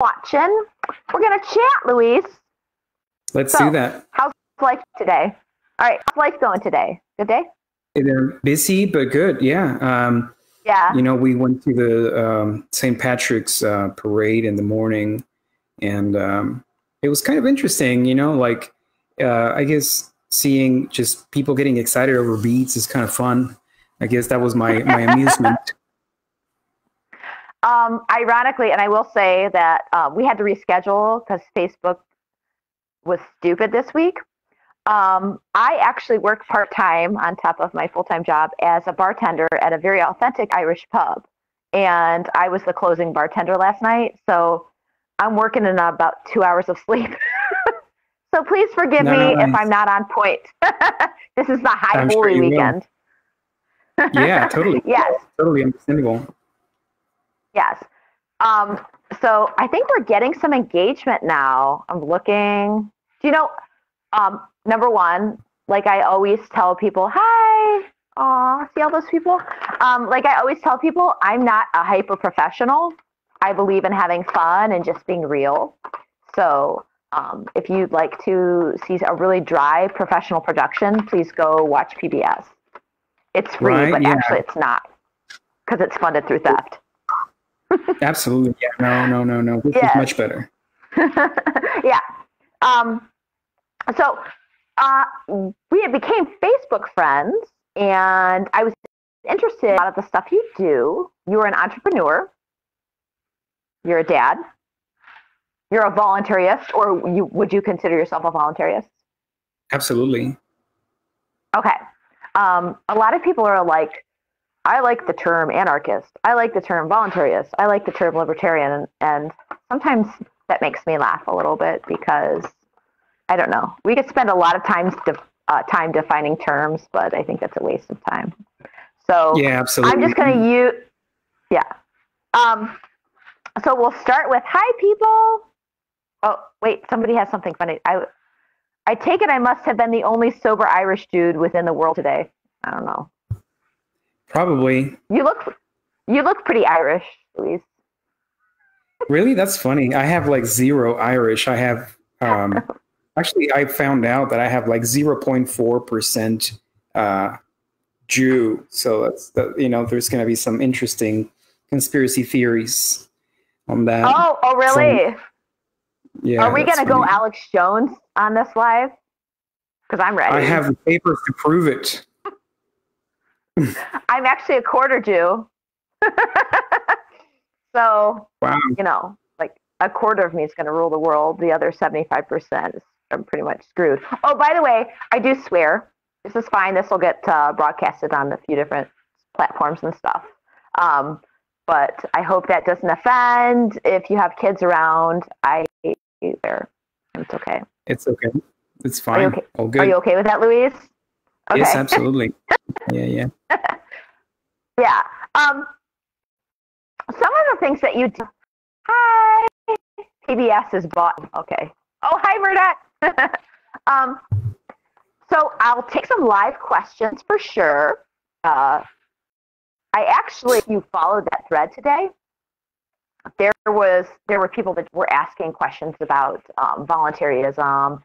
watching. We're going to chat, Luis. Let's do that. How's life today? All right. How's life going today? Good day? They're busy, but good. Yeah. Yeah. You know, we went to the St. Patrick's parade in the morning, and it was kind of interesting, you know, like I guess seeing just people getting excited over beads is kind of fun. I guess that was my amusement. Ironically, and I will say that we had to reschedule because Facebook was stupid this week. I actually work part-time on top of my full-time job as a bartender at a very authentic Irish pub. And I was the closing bartender last night. So I'm working in about 2 hours of sleep. So please forgive me if I'm not on point. This is the high holy weekend. Yeah, totally. Yes. Totally understandable. Yes. So I think we're getting some engagement now. I'm looking. Do you know... number one, like I always tell people, hi, aw, see all those people? Like I always tell people, I'm not a hyper professional. I believe in having fun and just being real. So if you'd like to see a really dry professional production, please go watch PBS. It's free, right? But yeah. Actually it's not, because it's funded through theft. Absolutely. Yeah. No. This is much better. Yeah. So we became Facebook friends, and I was interested in a lot of the stuff you do. You're an entrepreneur. You're a dad. You're a voluntarist, or would you consider yourself a voluntarist? Absolutely. Okay. A lot of people are like, I like the term anarchist. I like the term voluntarist. I like the term libertarian. And sometimes that makes me laugh a little bit because... I don't know. We could spend a lot of time defining terms, but I think that's a waste of time. So yeah, absolutely. I'm just going to use, yeah. So we'll start with, hi, people. Oh, wait, somebody has something funny. I take it I must have been the only sober Irish dude within the world today. I don't know. Probably. You look pretty Irish, Louise. Really? That's funny. I have like zero Irish. I have... Actually, I found out that I have like 0.4% Jew. So that's there's going to be some interesting conspiracy theories on that. Oh, really? Yeah. Are we going to go Alex Jones on this live? Because I'm ready. I have the papers to prove it. I'm actually a quarter Jew. So, wow. You know, like a quarter of me is going to rule the world. The other 75% is. I'm pretty much screwed. Oh, by the way, I do swear. This is fine. This will get broadcasted on a few different platforms and stuff. But I hope that doesn't offend. If you have kids around, I hate you there. It's okay. It's okay. It's fine. Okay? All good. Are you okay with that, Louise? Okay. Yes, absolutely. Yeah. Yeah. Some of the things that you do. Hi. PBS is bought. Okay. Oh, hi, Murdoch. So I'll take some live questions for sure. I actually, if you followed that thread today, there were people that were asking questions about voluntarism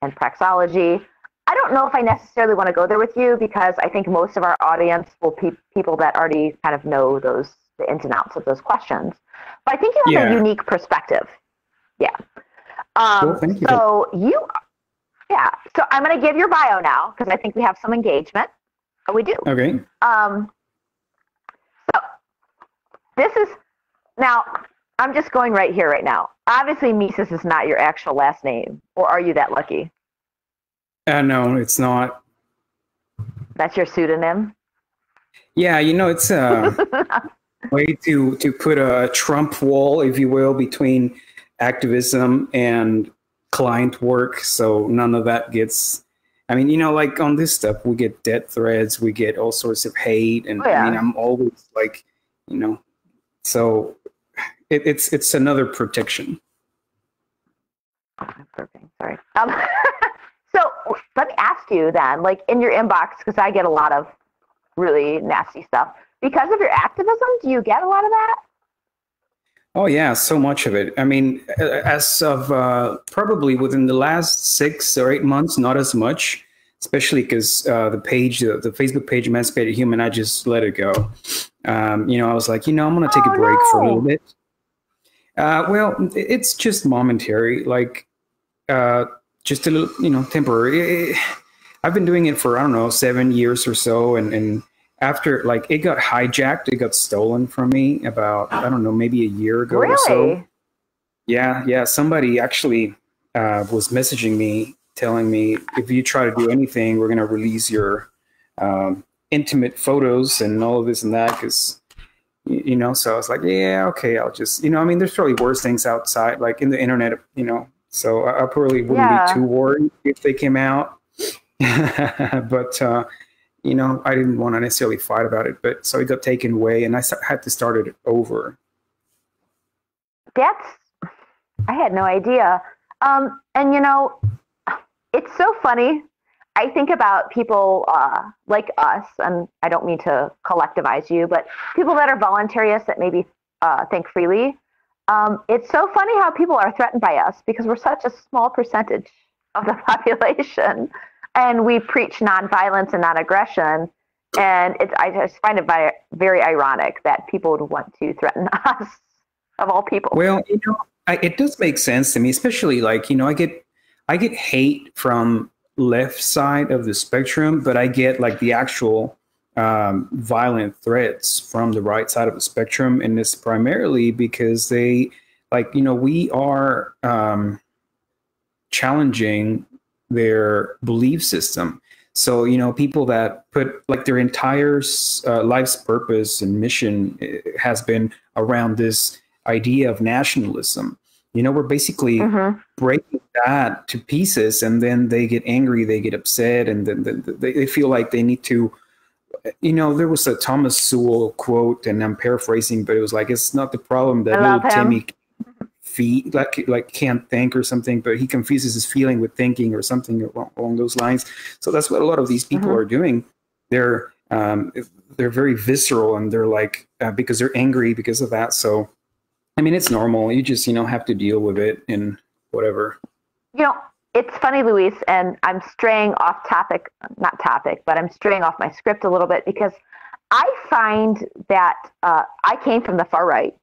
and praxology. I don't know if I necessarily want to go there with you because I think most of our audience will be people that already kind of know the ins and outs of those questions. But I think you have a unique perspective. Yeah. Well, thank you. So I'm going to give your bio now because I think we have some engagement. Oh, we do. Okay. So this is now. I'm just going right here right now. Obviously, Mises is not your actual last name, or are you that lucky? No, it's not. That's your pseudonym. Yeah, you know, it's a way to put a Trump wall, if you will, between activism and client work, so none of that gets, I mean, you know, like on this stuff we get death threats, we get all sorts of hate, and I mean, I'm always like, you know, so it's another protection. Oh, I'm burping, sorry. So let me ask you then, like in your inbox, because I get a lot of really nasty stuff because of your activism. Do you get a lot of that? Oh, yeah, so much of it. I mean, as of probably within the last 6 or 8 months, not as much, especially because the page, the Facebook page, Emancipated Human, I just let it go. You know, I was like, you know, I'm going to take a break for a little bit. Well, it's just momentary, like just a little, you know, temporary. I've been doing it for, I don't know, 7 years or so. And after, like, it got hijacked, it got stolen from me about, I don't know, maybe a year ago or so. Yeah, yeah. Somebody actually was messaging me telling me, if you try to do anything, we're going to release your intimate photos and all of this and that, because, you know, so I was like, yeah, okay, I'll just, you know, I mean, there's probably worse things outside, like in the internet, you know, so I probably wouldn't be too worried if they came out. But, you know, I didn't want to necessarily fight about it, but so it got taken away and I had to start it over. That's, I had no idea. And, you know, it's so funny. I think about people like us, and I don't mean to collectivize you, but people that are voluntarists that maybe think freely. It's so funny how people are threatened by us because we're such a small percentage of the population, and we preach nonviolence and non-aggression. And it's, I just find it very ironic that people would want to threaten us, of all people. Well, you know, it does make sense to me, especially like, you know, I get hate from left side of the spectrum, but I get like the actual violent threats from the right side of the spectrum. And it's primarily because they, like, you know, we are challenging their belief system. So, you know, people that put like their entire life's purpose and mission has been around this idea of nationalism. You know, we're basically breaking that to pieces, and then they get angry, they get upset, and then they feel like they need to, you know, there was a Thomas Sewell quote, and I'm paraphrasing, but it was like, it's not the problem that little Timmy like can't think or something, but he confuses his feeling with thinking or something along those lines. So that's what a lot of these people are doing. They're very visceral, and they're like, because they're angry because of that. So, I mean, it's normal. You just, you know, have to deal with it and whatever. You know, it's funny, Luis, and I'm straying off topic, not topic, but I'm straying off my script a little bit, because I find that I came from the far right,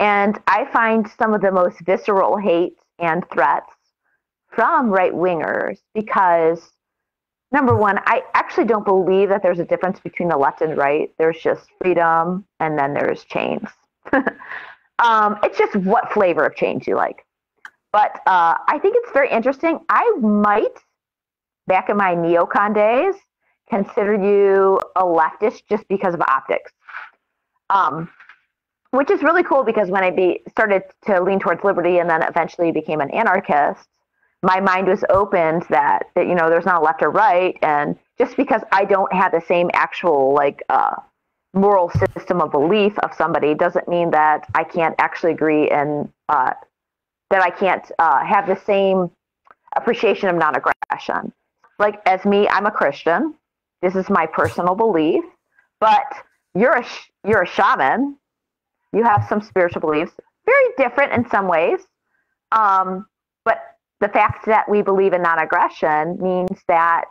and I find some of the most visceral hate and threats from right-wingers because, number one, I actually don't believe that there's a difference between the left and right. There's just freedom, and then there's chains. It's just what flavor of change you like. But I think it's very interesting. I might, back in my neocon days, consider you a leftist just because of optics, which is really cool, because when I started to lean towards liberty and then eventually became an anarchist, my mind was opened that, you know, there's not a left or right. And just because I don't have the same actual, like, moral system of belief of somebody doesn't mean that I can't actually agree, and that I can't have the same appreciation of non-aggression. Like, as me, I'm a Christian. This is my personal belief, but you're a shaman. You have some spiritual beliefs, very different in some ways. But the fact that we believe in non-aggression means that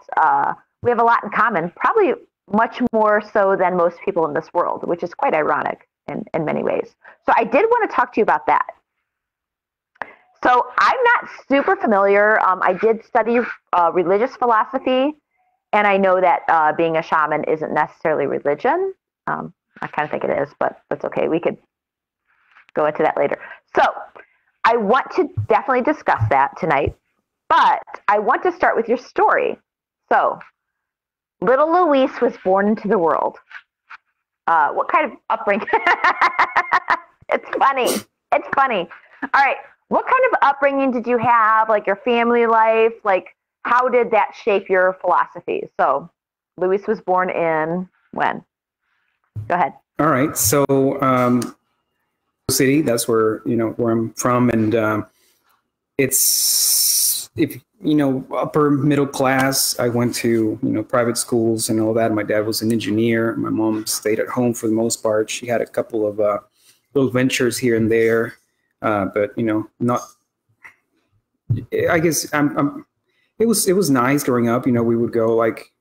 we have a lot in common, probably much more so than most people in this world, which is quite ironic in many ways. So I did want to talk to you about that. So I'm not super familiar. I did study religious philosophy, and I know that being a shaman isn't necessarily religion. I kind of think it is, but that's okay. We could go into that later. So I want to definitely discuss that tonight, but I want to start with your story. So, little Luis was born into the world. What kind of upbringing? It's funny. It's funny. All right. What kind of upbringing did you have? Like your family life? Like how did that shape your philosophy? So Luis was born in when? Go ahead. All right. So city, that's where, you know, where I'm from. And it's, if you know, upper middle class. I went to, you know, private schools and all that. My dad was an engineer. My mom stayed at home for the most part. She had a couple of little ventures here and there, but you know, not. I guess it was nice growing up. You know, we would go like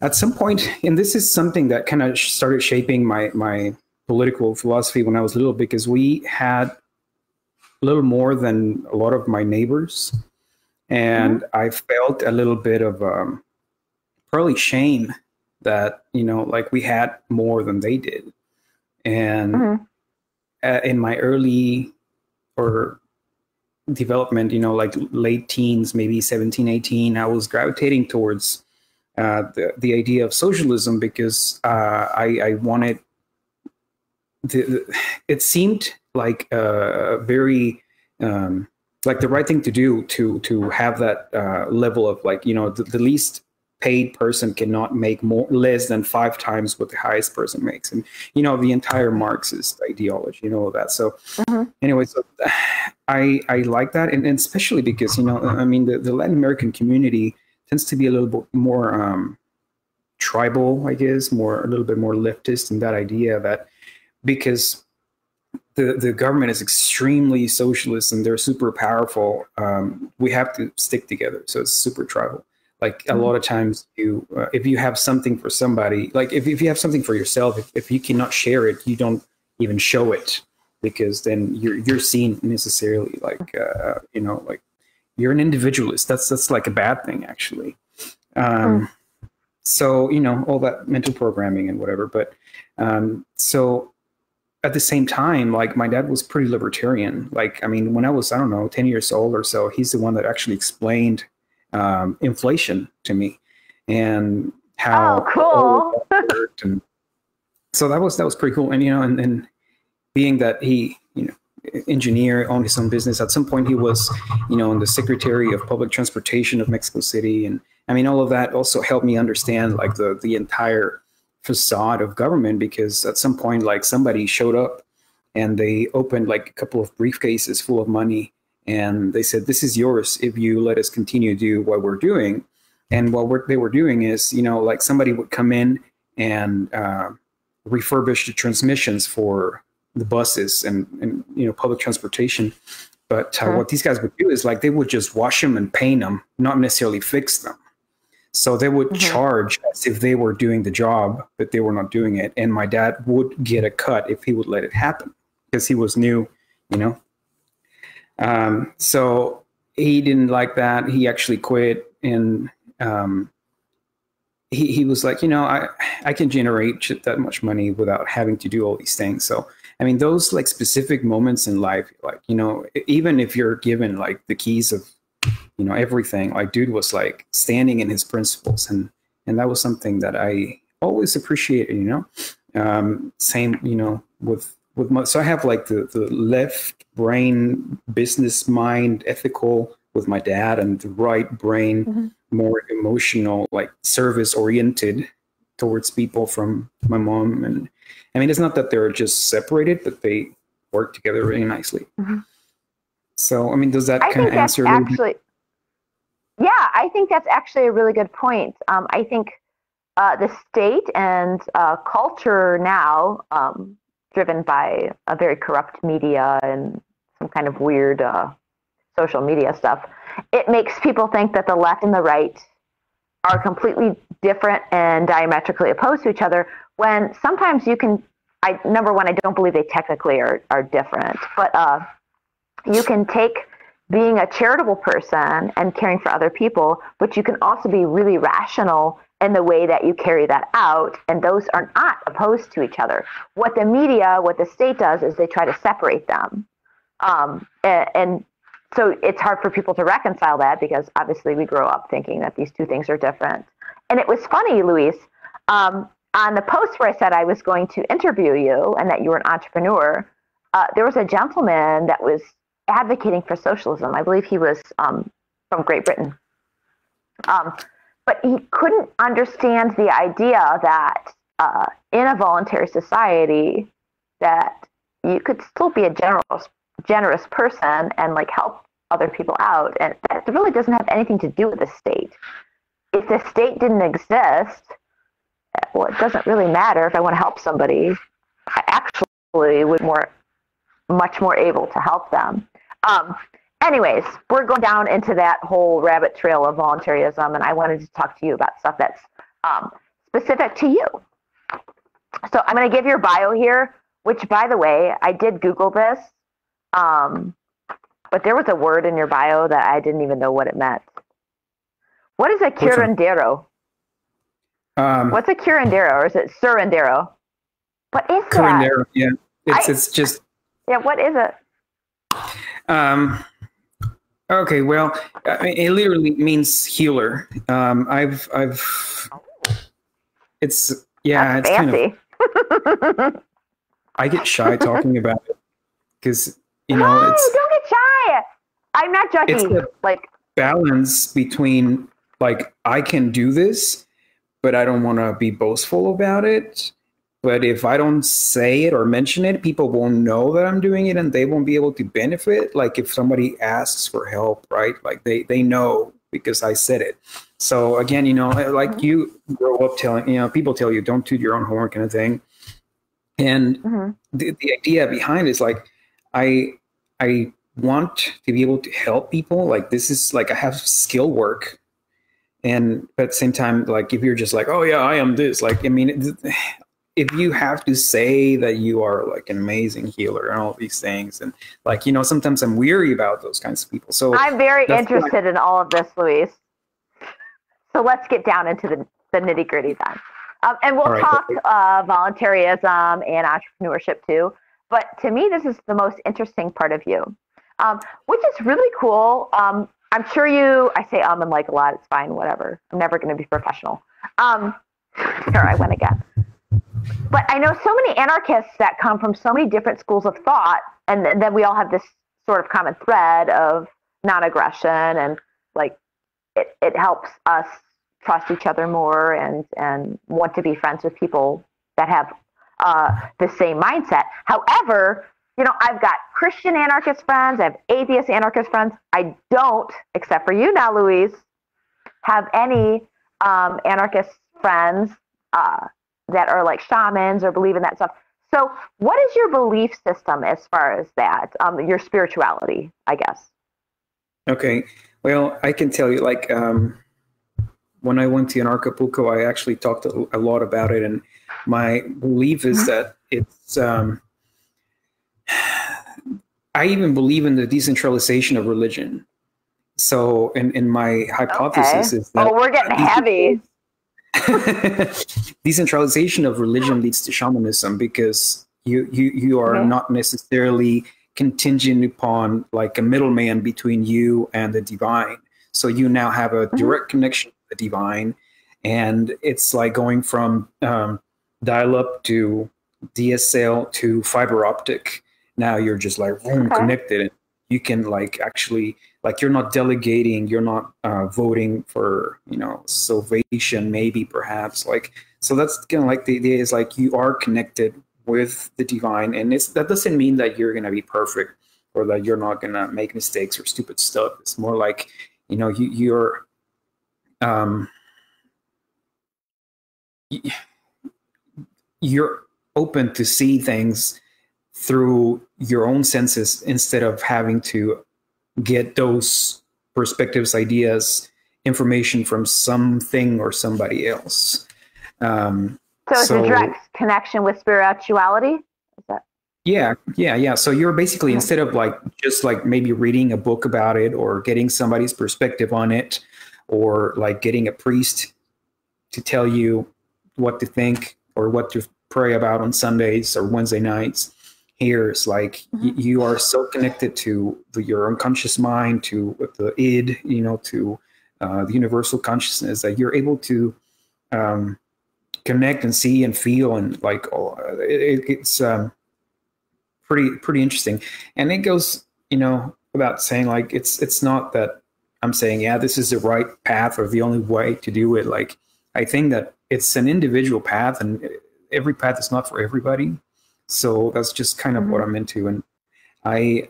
at some point, and this is something that kind of started shaping my political philosophy when I was little, because we had a little more than a lot of my neighbors, and I felt a little bit of probably shame that, you know, like we had more than they did. And in my early or development, you know, like late teens, maybe 17, 18, I was gravitating towards the idea of socialism, because I wanted it seemed like very like the right thing to do to have that level of, like, you know, the least paid person cannot make less than 5 times what the highest person makes, and, you know, the entire Marxist ideology and all of that. So anyway, so I like that, and especially because, you know, I mean, the Latin American community tends to be a little bit more tribal, I guess, a little bit more leftist in that idea that, because the government is extremely socialist and they're super powerful, we have to stick together. So it's super tribal. Like a lot of times, you if you have something for somebody, like if you have something for yourself, if you cannot share it, you don't even show it, because then you're seen necessarily like you know, like you're an individualist. That's like a bad thing, actually. So, you know, all that mental programming and whatever. But so at the same time, like my dad was pretty libertarian. Like, I mean, when I was, I don't know, 10 years old or so, he's the one that actually explained inflation to me and how that worked. And so that was pretty cool. And, you know, and being that he, you know, engineer, owned his own business, at some point he was, you know, the secretary of public transportation of Mexico City. And I mean, all of that also helped me understand like the entire facade of government, because at some point, like, somebody showed up and they opened like a couple of briefcases full of money. And they said, this is yours if you let us continue to do what we're doing. And what they were doing is, you know, like somebody would come in and refurbish the transmissions for the buses and you know, public transportation. But what these guys would do is, like, they would just wash them and paint them, not necessarily fix them. So they would charge as if they were doing the job, but they were not doing it. And my dad would get a cut if he would let it happen, because he was new, you know. So he didn't like that. He actually quit, and he was like, you know, I can generate that much money without having to do all these things. So, I mean, those like specific moments in life, like, you know, even if you're given like the keys of, you know, everything, like dude was like standing in his principles, and that was something that I always appreciated, you know. Same, you know, with my, so I have like the left brain, business mind, ethical with my dad, and the right brain, more emotional, like service oriented towards people from my mom. And I mean, it's not that they're just separated, but they work together really nicely. So, I mean, does that kind of answer? Actually, yeah, I think that's actually a really good point. I think the state and culture now, driven by a very corrupt media and some kind of weird social media stuff, it makes people think that the left and the right are completely different and diametrically opposed to each other, when sometimes you can, number one, I don't believe they technically are different, but you can take being a charitable person and caring for other people, but you can also be really rational and the way that you carry that out, and those are not opposed to each other. What the media, what the state does is they try to separate them. And so it's hard for people to reconcile that, because obviously we grow up thinking that these two things are different. And it was funny, Luis, on the post where I said I was going to interview you and that you were an entrepreneur, there was a gentleman that was advocating for socialism. I believe he was from Great Britain. But he couldn't understand the idea that in a voluntary society that you could still be a generous person and like help other people out. And that really doesn't have anything to do with the state. If the state didn't exist, well, it doesn't really matter if I want to help somebody. I actually would much more able to help them. Anyways, we're going down into that whole rabbit trail of voluntarism, and I wanted to talk to you about stuff that's specific to you. So I'm going to give your bio here, which, by the way, I did Google this, but there was a word in your bio that I didn't even know what it meant. What is a curandero? What's a curandero, or is it curandero? What is curandero, that? Yeah. It's just... Yeah, what is it? Okay, well, it literally means healer. It's... Yeah, that's it's fancy. Kind of. I get shy talking about it because no, it's don't get shy. I'm not judging. It's the balance between I can do this, but I don't want to be boastful about it. But if I don't say it or mention it, people won't know that I'm doing it, and they won't be able to benefit. Like if somebody asks for help, right? Like they know because I said it. So again, like you grow up telling, people tell you don't toot your own horn kind of thing. And the idea behind it is I want to be able to help people. Like this is I have skill work. And but at the same time, if you're just oh yeah, I am this, if you have to say that you are an amazing healer and all these things, and sometimes I'm weary about those kinds of people. So I'm very interested in all of this, Luis. So let's get down into the nitty gritty then. And we'll talk voluntarism and entrepreneurship too. But to me, this is the most interesting part of you, which is really cool. I'm sure I say and a lot, it's fine, whatever. I'm never going to be professional. Here I went again. But I know so many anarchists that come from so many different schools of thought, and then we all have this sort of common thread of non-aggression, and it helps us trust each other more and want to be friends with people that have the same mindset. However, I've got Christian anarchist friends, I have atheist anarchist friends. I don't, except for you now, Luis, have any anarchist friends that are shamans or believe in that stuff. So what is your belief system as far as that, your spirituality, I guess? Okay. Well, I can tell you, when I went to Anarcapulco, I actually talked a lot about it. And my belief is that it's, I even believe in the decentralization of religion. So, and my hypothesis is that. Oh, we're getting heavy. Decentralization of religion leads to shamanism because you are not necessarily contingent upon a middleman between you and the divine. So you now have a direct connection to the divine, and it's going from dial-up to DSL to fiber optic. Now you're just connected. And you can actually you're not delegating, you're not voting for salvation maybe perhaps so that's kind of the idea is you are connected with the divine, and that doesn't mean that you're gonna be perfect or that you're not gonna make mistakes or stupid stuff. It's more you're you're open to see things through your own senses instead of having to get those perspectives, ideas, information from something or somebody else. So it's a direct connection with spirituality? Is that? Yeah. So you're basically, instead of maybe reading a book about it or getting somebody's perspective on it or getting a priest to tell you what to think or what to pray about on Sundays or Wednesday nights, here it's you are so connected to your unconscious mind, to the id, to the universal consciousness that you're able to connect and see and feel, and it's pretty interesting. And it goes about saying it's not that I'm saying this is the right path or the only way to do it. I think that it's an individual path, and every path is not for everybody. So that's just kind of what I'm into. And I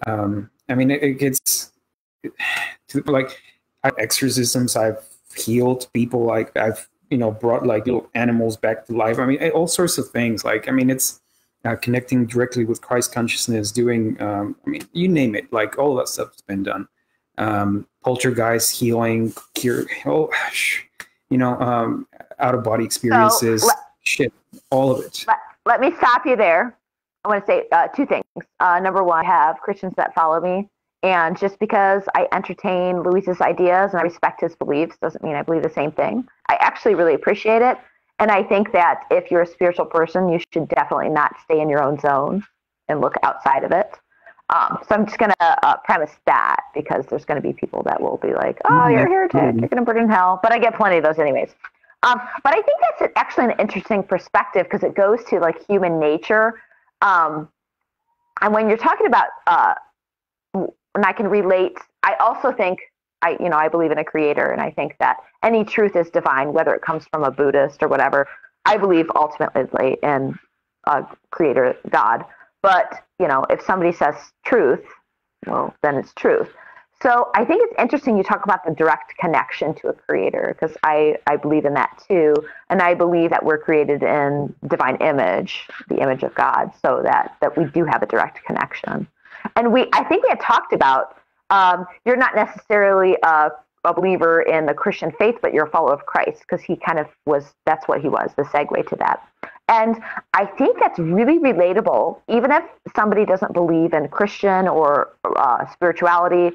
mean, it gets to exorcisms. I've healed people. I've brought little animals back to life. I mean, all sorts of things. I mean, it's connecting directly with Christ consciousness, doing, I mean, you name it, like all that stuff's been done. Poltergeist, healing, cure, oh, you know, out-of-body experiences, so, shit, all of it. Let me stop you there. I want to say two things. Number one, I have Christians that follow me. And just because I entertain Luis's ideas and I respect his beliefs doesn't mean I believe the same thing. I actually really appreciate it. And I think that if you're a spiritual person, you should definitely not stay in your own zone and look outside of it. So I'm just going to premise that, because there's going to be people that will be like, oh, you're a heretic, you're going to burn in hell. But I get plenty of those anyways. But I think that's actually an interesting perspective, because it goes to like human nature. And when you're talking about, and I can relate, I also think, you know, I believe in a creator, and I think that any truth is divine, whether it comes from a Buddhist or whatever. I believe ultimately in a creator, God. But, you know, if somebody says truth, well, then it's truth. So I think it's interesting you talk about the direct connection to a creator, because I believe in that too. And I believe that we're created in divine image, the image of God, so that we do have a direct connection. And I think we had talked about, you're not necessarily a believer in the Christian faith, but you're a follower of Christ, because he kind of was, that's what he was, the segue to that. And I think that's really relatable, even if somebody doesn't believe in Christian or spirituality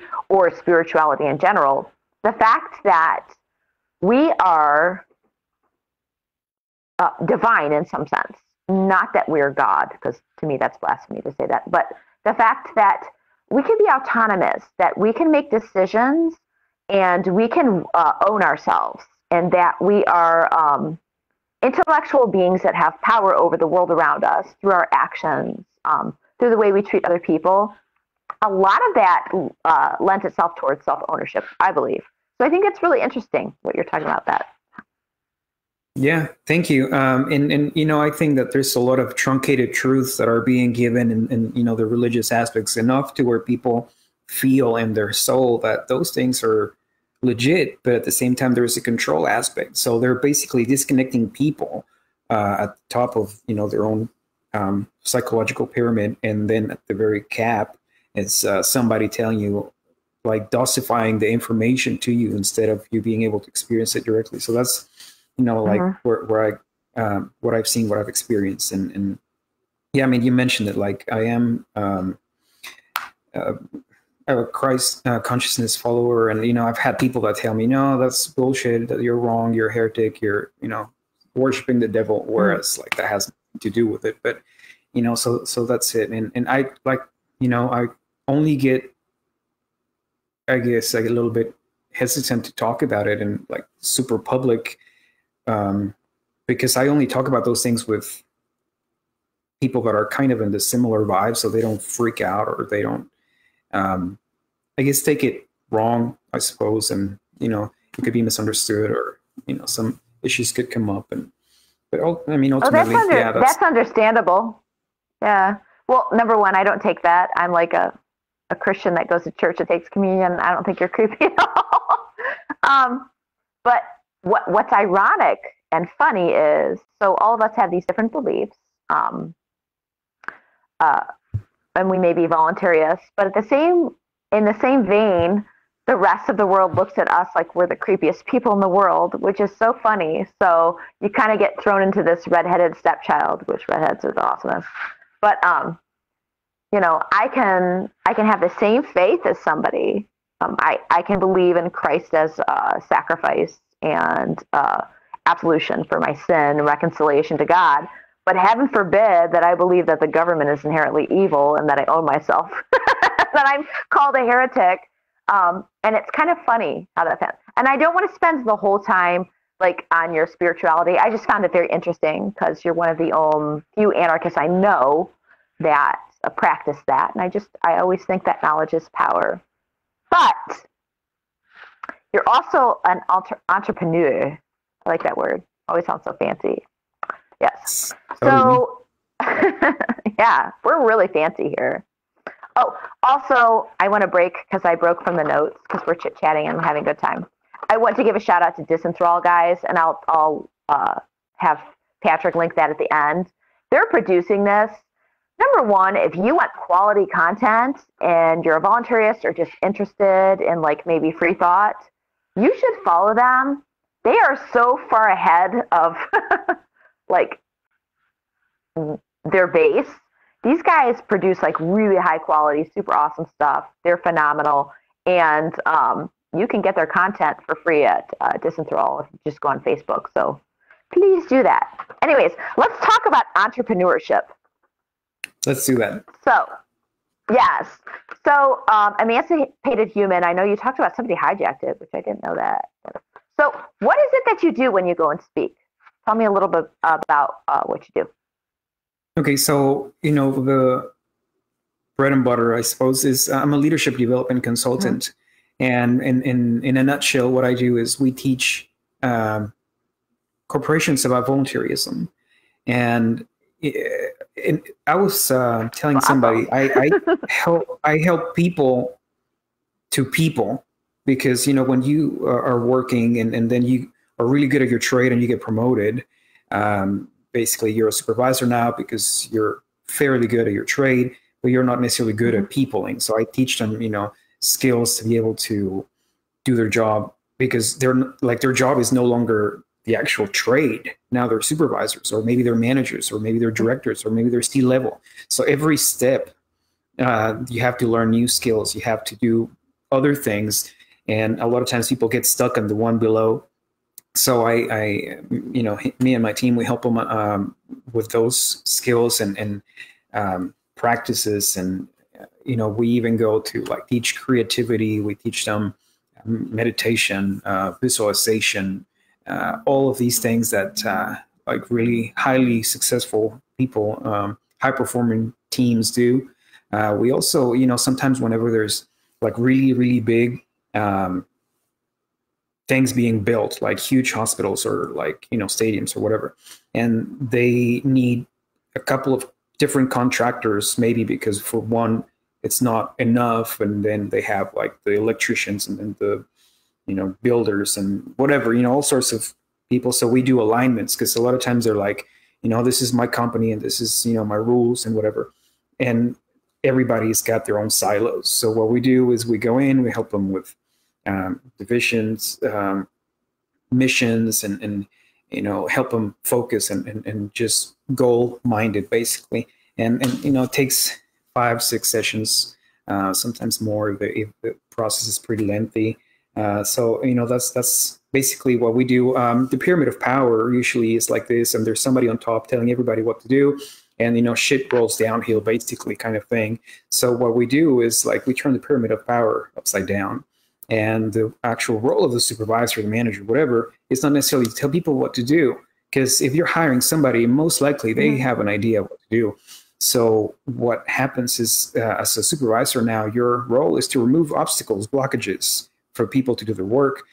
in general. The fact that we are divine in some sense, not that we're God, because to me that's blasphemy to say that, but the fact that we can be autonomous, that we can make decisions, and we can own ourselves, and that we are intellectual beings that have power over the world around us through our actions, through the way we treat other people. A lot of that lends itself towards self-ownership, I believe. So I think it's really interesting what you're talking about that. Yeah, thank you. And you know, I think that there's a lot of truncated truths that are being given in you know, the religious aspects, enough to where people feel in their soul that those things are legit, but at the same time, there is a control aspect. So they're basically disconnecting people at the top of, you know, their own psychological pyramid, and then at the very cap, it's somebody telling you, like, dosifying the information to you instead of you being able to experience it directly. So that's, you know, like where I, what I've seen, what I've experienced, and yeah, I mean, you mentioned it. Like, I am a Christ consciousness follower, and you know, I've had people that tell me, no, that's bullshit, that you're wrong, you're a heretic, you're, you know, worshiping the devil. Whereas, like, that has nothing to do with it. But you know, so that's it. And I, like, you know, I only get, I guess, like, a little bit hesitant to talk about it in, like, super public. Because I only talk about those things with people that are kind of in the similar vibe, so they don't freak out, or they don't, I guess, take it wrong, I suppose. And, you know, it could be misunderstood, or, you know, some issues could come up. And, but I mean, ultimately, yeah, that's understandable. Yeah. Well, number one, I don't take that. I'm like a Christian that goes to church and takes communion. I don't think you're creepy at all. But what's ironic and funny is, so all of us have these different beliefs, and we may be voluntarists, but in the same vein, the rest of the world looks at us like we're the creepiest people in the world, which is so funny. So you kind of get thrown into this redheaded stepchild, which redheads are the awesomest. But you know, I can have the same faith as somebody. I can believe in Christ as a sacrifice and absolution for my sin and reconciliation to God. But heaven forbid that I believe that the government is inherently evil and that I own myself, that I'm called a heretic. And it's kind of funny how that happens. And I don't want to spend the whole time, like, on your spirituality. I just found it very interesting, because you're one of the few anarchists I know that practice that. And I always think that knowledge is power. But you're also an entrepreneur. I like that word. Always sounds so fancy. Yes. So, yeah, we're really fancy here. Oh, also, I want to break, because I broke from the notes, because we're chit-chatting and I'm having a good time. I want to give a shout-out to Disenthrall, guys, and I'll have Patrick link that at the end. They're producing this. Number one, if you want quality content and you're a voluntarist or just interested in like maybe free thought, you should follow them. They are so far ahead of like their base. These guys produce like really high quality, super awesome stuff. They're phenomenal. And you can get their content for free at Disenthrall if you just go on Facebook. So please do that. Anyways, let's talk about entrepreneurship. Let's do that. So, yes. So, Emancipated Human, I know you talked about somebody hijacked it, which I didn't know that. So what is it that you do when you go and speak? Tell me a little bit about what you do. Okay, so, you know, the bread and butter, I suppose, is I'm a leadership development consultant. Mm-hmm. And in a nutshell, what I do is we teach corporations about volunteerism. And I was telling somebody, I help people to people, because, you know, when you are working and then you are really good at your trade and you get promoted, basically you're a supervisor now because you're fairly good at your trade, but you're not necessarily good at peopling. So I teach them, you know, skills to be able to do their job, because they're like, their job is no longer the actual trade. Now they're supervisors, or maybe they're managers, or maybe they're directors, or maybe they're C-level. So every step, you have to learn new skills. You have to do other things. And a lot of times people get stuck on the one below. So I you know, me and my team, we help them with those skills and practices. And, you know, we even go to like teach creativity. We teach them meditation, visualization, all of these things that like really highly successful people, high performing teams do. We also, you know, sometimes whenever there's like really big things being built, like huge hospitals or like, you know, stadiums or whatever, and they need a couple of different contractors, maybe because for one it's not enough, and then they have like the electricians and then the, you know, builders and whatever, you know, all sorts of people. So we do alignments, because a lot of times they're like, you know, this is my company and this is, you know, my rules and whatever. And everybody's got their own silos. So what we do is we go in, we help them with divisions, missions, and, you know, help them focus and just goal minded basically. And, you know, it takes 5-6 sessions, sometimes more if the process is pretty lengthy. So, you know, that's basically what we do. The pyramid of power usually is like this, and there's somebody on top telling everybody what to do, and, you know, shit rolls downhill basically, kind of thing. So what we do is like we turn the pyramid of power upside down, and the actual role of the supervisor, the manager, whatever, is not necessarily to tell people what to do, because if you're hiring somebody, most likely they have an idea what to do. So what happens is, as a supervisor now, your role is to remove obstacles, blockages, for people to do their work,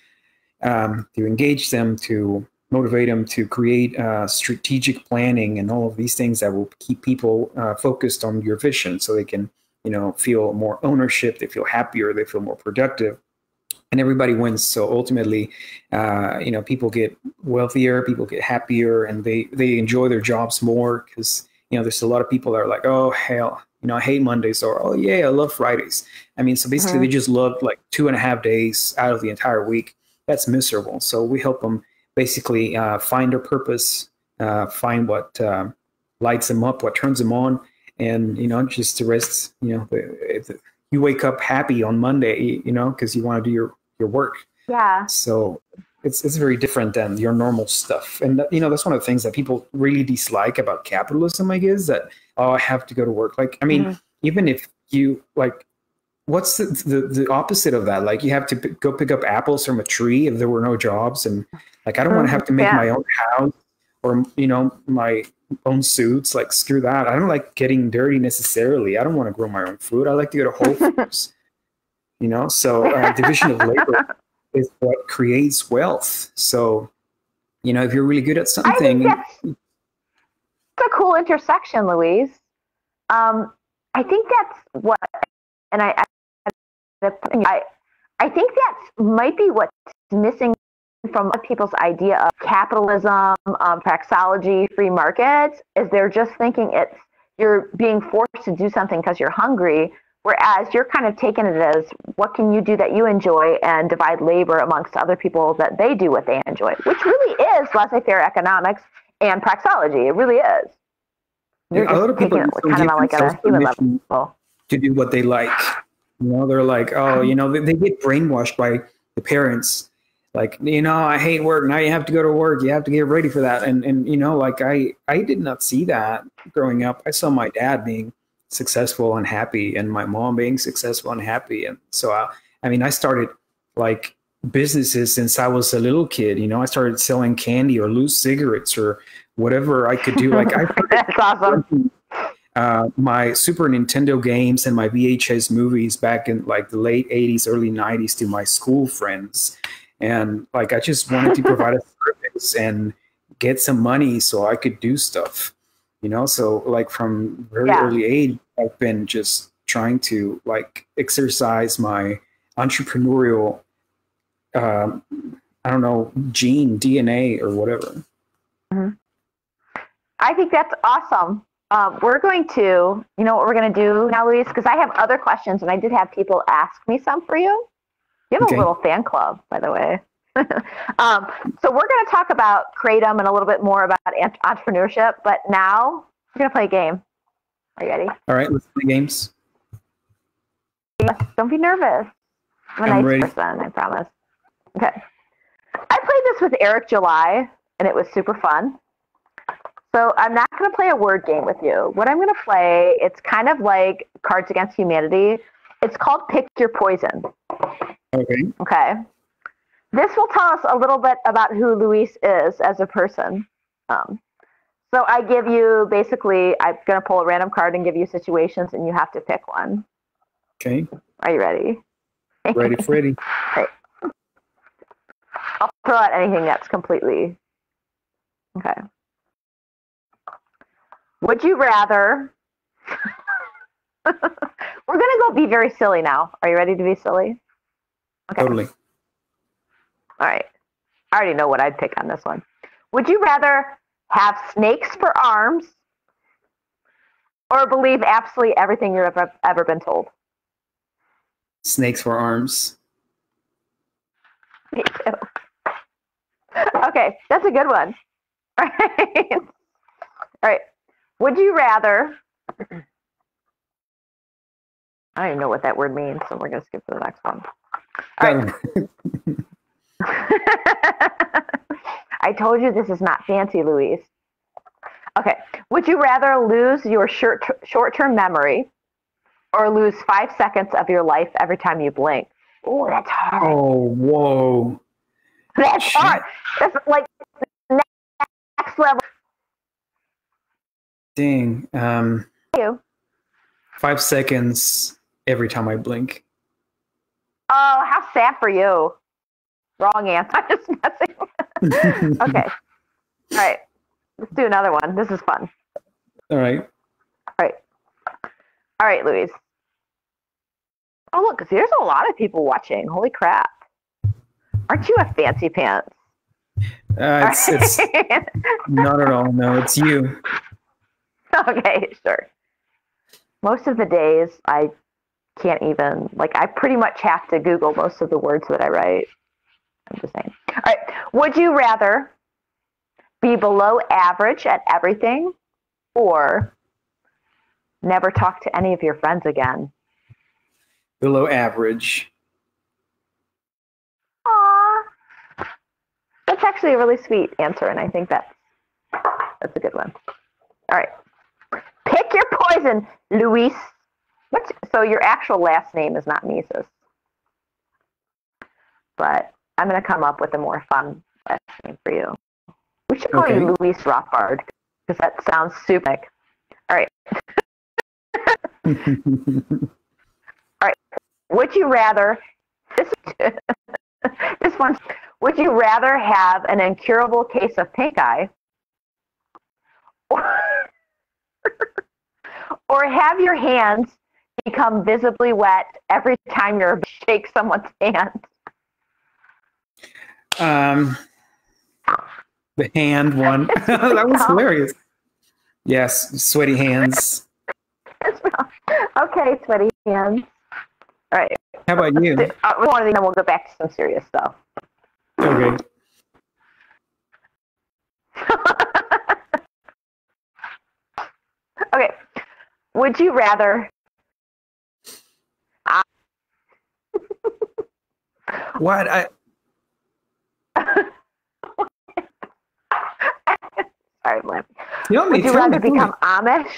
to engage them, to motivate them, to create strategic planning and all of these things that will keep people focused on your vision, so they can, you know, feel more ownership, they feel happier, they feel more productive, and everybody wins. So ultimately, you know, people get wealthier, people get happier, and they enjoy their jobs more, because, you know, there's a lot of people that are like, oh, hell, you know, I hate Mondays, or, oh, yeah, I love Fridays. I mean, so basically they just love like 2.5 days out of the entire week. That's miserable. So we help them basically find their purpose, find what lights them up, what turns them on. And, you know, just the rest, you know, you wake up happy on Monday, you know, because you want to do your work. Yeah. So it's very different than your normal stuff. And, you know, that's one of the things that people really dislike about capitalism, I guess, that, oh, I have to go to work. Like, I mean, even if you like, what's the opposite of that? Like, you have to go pick up apples from a tree if there were no jobs. And like, I don't want to have to make my own house, or, you know, my own suits. Like, screw that. I don't like getting dirty necessarily. I don't want to grow my own food. I like to go to Whole Foods, you know? So division of labor is what creates wealth. So, you know, if you're really good at something, a cool intersection, Louise. I think that's what, and I think that might be what's missing from people's idea of capitalism, praxology, free markets, is they're just thinking it's you're being forced to do something because you're hungry, whereas you're kind of taking it as, what can you do that you enjoy, and divide labor amongst other people that they do what they enjoy, which really is laissez-faire economics and praxology. It really is. You're a lot of people kind of like a human level to do what they like. You know, they're like, oh, you know, they get brainwashed by the parents. Like, you know, I hate work. Now you have to go to work. You have to get ready for that. And you know, like I did not see that growing up. I saw my dad being successful and happy, and my mom being successful and happy. And so, I mean, I started like businesses since I was a little kid. You know, I started selling candy or loose cigarettes or whatever I could do. Like that's awesome. My Super Nintendo games and my VHS movies back in like the late 80s, early 90s to my school friends. And like, I just wanted to provide a service and get some money so I could do stuff, you know? So like from very early age, I've been just trying to like exercise my entrepreneurial, I don't know, gene, DNA or whatever. Mm-hmm. I think that's awesome. We're going to, you know what we're going to do now, Luis, because I have other questions and I did have people ask me some for you. You have a little fan club, by the way. So we're going to talk about Kratom and a little bit more about entrepreneurship, but now we're going to play a game. Are you ready? All right, let's play games. Don't be nervous. I'm a nice person, I promise. Okay. I played this with Eric July, and it was super fun. So I'm not going to play a word game with you. What I'm going to play, it's kind of like Cards Against Humanity. It's called Pick Your Poison. Okay. Okay. This will tell us a little bit about who Luis is as a person. So I give you basically, I'm going to pull a random card and give you situations, and you have to pick one. Okay. Are you ready? Ready, Freddy. Right. I'll throw out anything that's completely. Okay. Would you rather? We're going to go be very silly now. Are you ready to be silly? Okay. Totally. All right. I already know what I'd pick on this one. Would you rather have snakes for arms or believe absolutely everything you've ever been told? Snakes for arms. Me too. Okay. That's a good one. All right. All right. Would you rather... I don't even know what that word means, so we're going to skip to the next one. All right. I told you this is not fancy, Luis. Okay. Would you rather lose your short-term memory or lose 5 seconds of your life every time you blink? Oh, that's hard. Oh, whoa. That's hard. That's like next level. Dang. Thank you. 5 seconds every time I blink. Oh, how sad for you. Wrong answer. I'm just messing. Okay. All right. Let's do another one. This is fun. All right. All right. All right, Luis. Oh, look, there's a lot of people watching. Holy crap. Aren't you a fancy pants? It's not at all. No, it's you. Okay, sure. Most of the days I can't even, like, I pretty much have to Google most of the words that I write. I'm just saying. All right. Would you rather be below average at everything or never talk to any of your friends again? Below average. Aw. That's actually a really sweet answer, and I think that's a good one. All right. Pick your poison, Luis. So your actual last name is not Mises. But I'm going to come up with a more fun last name for you. We should call you Luis Rothbard, because that sounds super. All right. All right. Would you rather, this one, would you rather have an incurable case of pink eye or have your hands become visibly wet every time you shake someone's hand? The hand one. That was hilarious. Yes, sweaty hands. as well. Okay, sweaty hands. All right. How about you? And then we'll go back to some serious stuff. Okay. Okay. Would you rather? What? Sorry, I'm laughing. Would you rather become Amish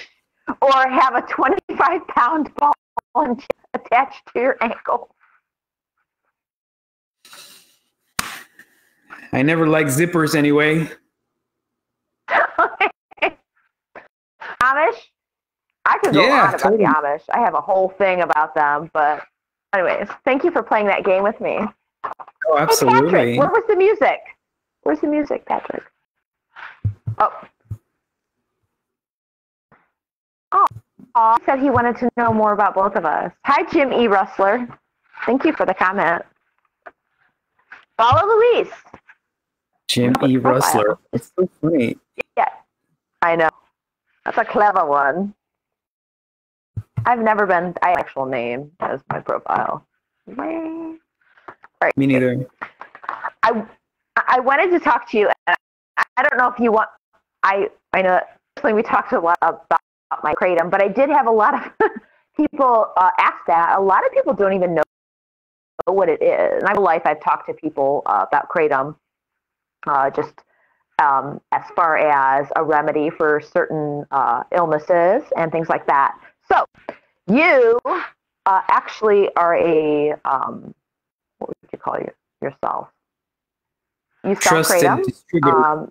or have a 25-pound ball attached to your ankle? I never liked zippers anyway. Amish? I could go on about the Amish. I have a whole thing about them, but anyways, thank you for playing that game with me. Oh, absolutely. Hey, Patrick, where was the music? Where's the music, Patrick? Oh, he said he wanted to know more about both of us. Hi, Jim E. Rustler. Thank you for the comment. Follow Luis. Jim E. Rustler. It's so funny. Yeah, I know. That's a clever one. I've never been. I have an actual name as my profile. All right. Me neither. I wanted to talk to you. I don't know if you want. I know personally we talked a lot about my kratom, but I did have a lot of people ask that. A lot of people don't even know what it is. In my life, I've talked to people about kratom, just as far as a remedy for certain illnesses and things like that. So you actually are a, what would you call yourself? You sell kratom? Distributor.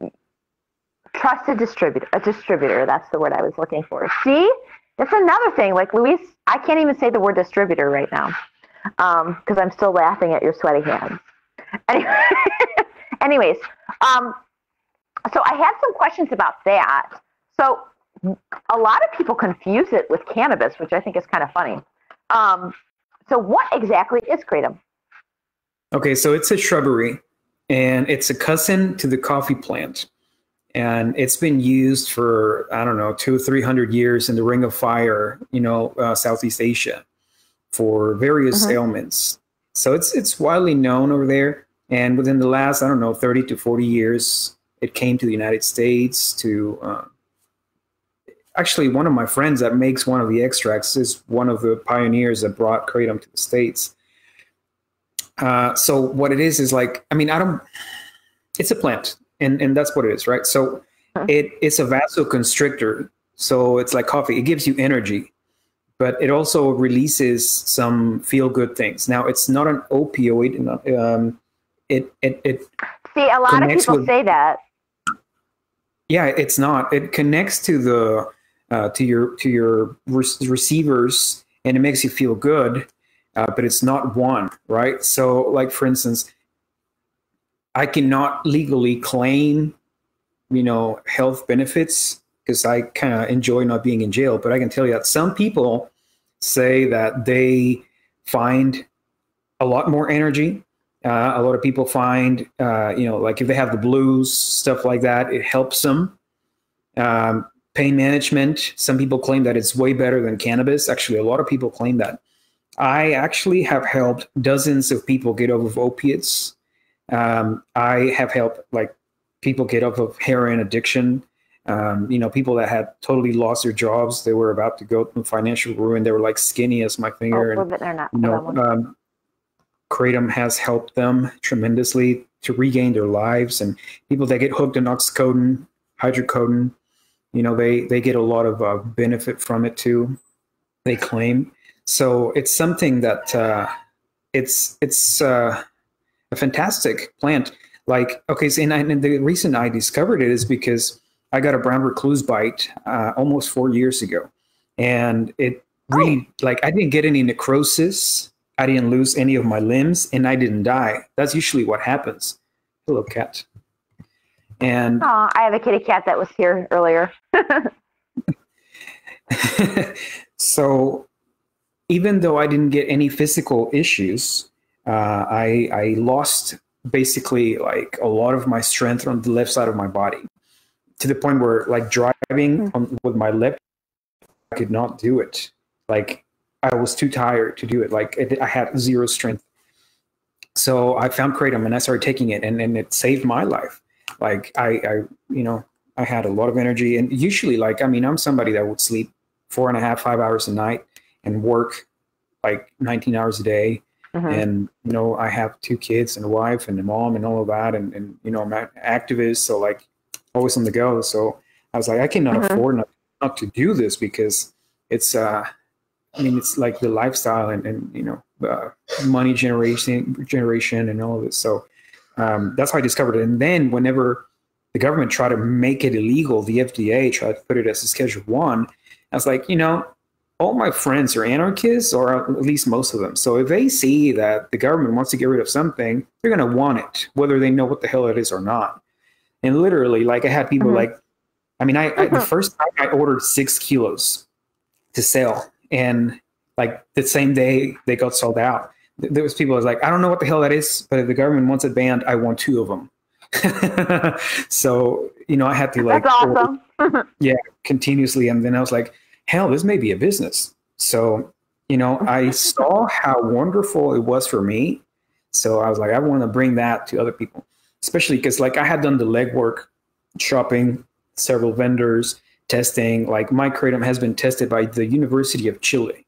Trusted distributor. A distributor. That's the word I was looking for. See? That's another thing. Like, Luis, I can't even say the word distributor right now because I'm still laughing at your sweaty hands. Anyway, anyways, so I had some questions about that. So a lot of people confuse it with cannabis, which I think is kind of funny. So what exactly is kratom? Okay, so it's a shrubbery. And it's a cousin to the coffee plant. And it's been used for, I don't know, 200 or 300 years in the Ring of Fire, you know, Southeast Asia for various ailments. So it's widely known over there. And within the last, I don't know, 30 to 40 years, it came to the United States to, actually one of my friends that makes one of the extracts is one of the pioneers that brought kratom to the States. So what it is like, I mean, it's a plant and that's what it is, right? So it's a vasoconstrictor. So it's like coffee. It gives you energy, but it also releases some feel-good things. Now it's not an opioid. See, a lot of people say that. Yeah, it's not. It connects to the, to your receivers and it makes you feel good. But it's not one, right? So, like, for instance, I cannot legally claim, you know, health benefits because I kind of enjoy not being in jail. But I can tell you that some people say that they find a lot more energy. A lot of people find, you know, like if they have the blues, stuff like that, it helps them. Pain management. Some people claim that it's way better than cannabis. Actually, a lot of people claim that. I actually have helped dozens of people get off of opiates. I have helped like people get off of heroin addiction. You know, people that had totally lost their jobs. They were about to go through financial ruin. They were like skinny as my finger. Oh, and, they're not. You know, kratom has helped them tremendously to regain their lives. And people that get hooked on oxycodone, hydrocodone, you know, they get a lot of benefit from it too. They claim. So it's something that it's a fantastic plant. Like, okay, so, and the reason I discovered it is because I got a brown recluse bite almost 4 years ago. And it really, like, I didn't get any necrosis. I didn't lose any of my limbs, and I didn't die. That's usually what happens. Hello, cat. And oh, I have a kitty cat that was here earlier. So... even though I didn't get any physical issues, I lost basically like a lot of my strength on the left side of my body to the point where like driving with my left I could not do it. Like, I was too tired to do it. Like, I had zero strength. So I found kratom and I started taking it, and it saved my life. Like, I you know, I had a lot of energy, and usually, like, I mean, I'm somebody that would sleep 4.5, 5 hours a night and work like 19 hours a day. Mm-hmm. And, you know, I have 2 kids and a wife and a mom and all of that. And you know, I'm an activist. So, like, always on the go. So I was like, I cannot mm-hmm. afford not to do this, because it's, I mean, it's like the lifestyle and you know, money generation and all of this. So that's how I discovered it. And then whenever the government tried to make it illegal, the FDA tried to put it as a Schedule 1, I was like, you know, all my friends are anarchists, or at least most of them. So if they see that the government wants to get rid of something, they're going to want it, whether they know what the hell it is or not. And literally, like, I had people mm-hmm. like, I mean, I the first time I ordered 6 kilos to sell. And like the same day they got sold out. There was people that was like, I don't know what the hell that is, but if the government wants it banned, I want 2 of them. So, you know, I had to, like, that's awesome. Yeah, continuously. And then I was like, hell, this may be a business. So, you know, I saw how wonderful it was for me. So I was like, I want to bring that to other people, especially because, like, I had done the legwork, shopping, several vendors, testing. Like, my kratom has been tested by the University of Chile,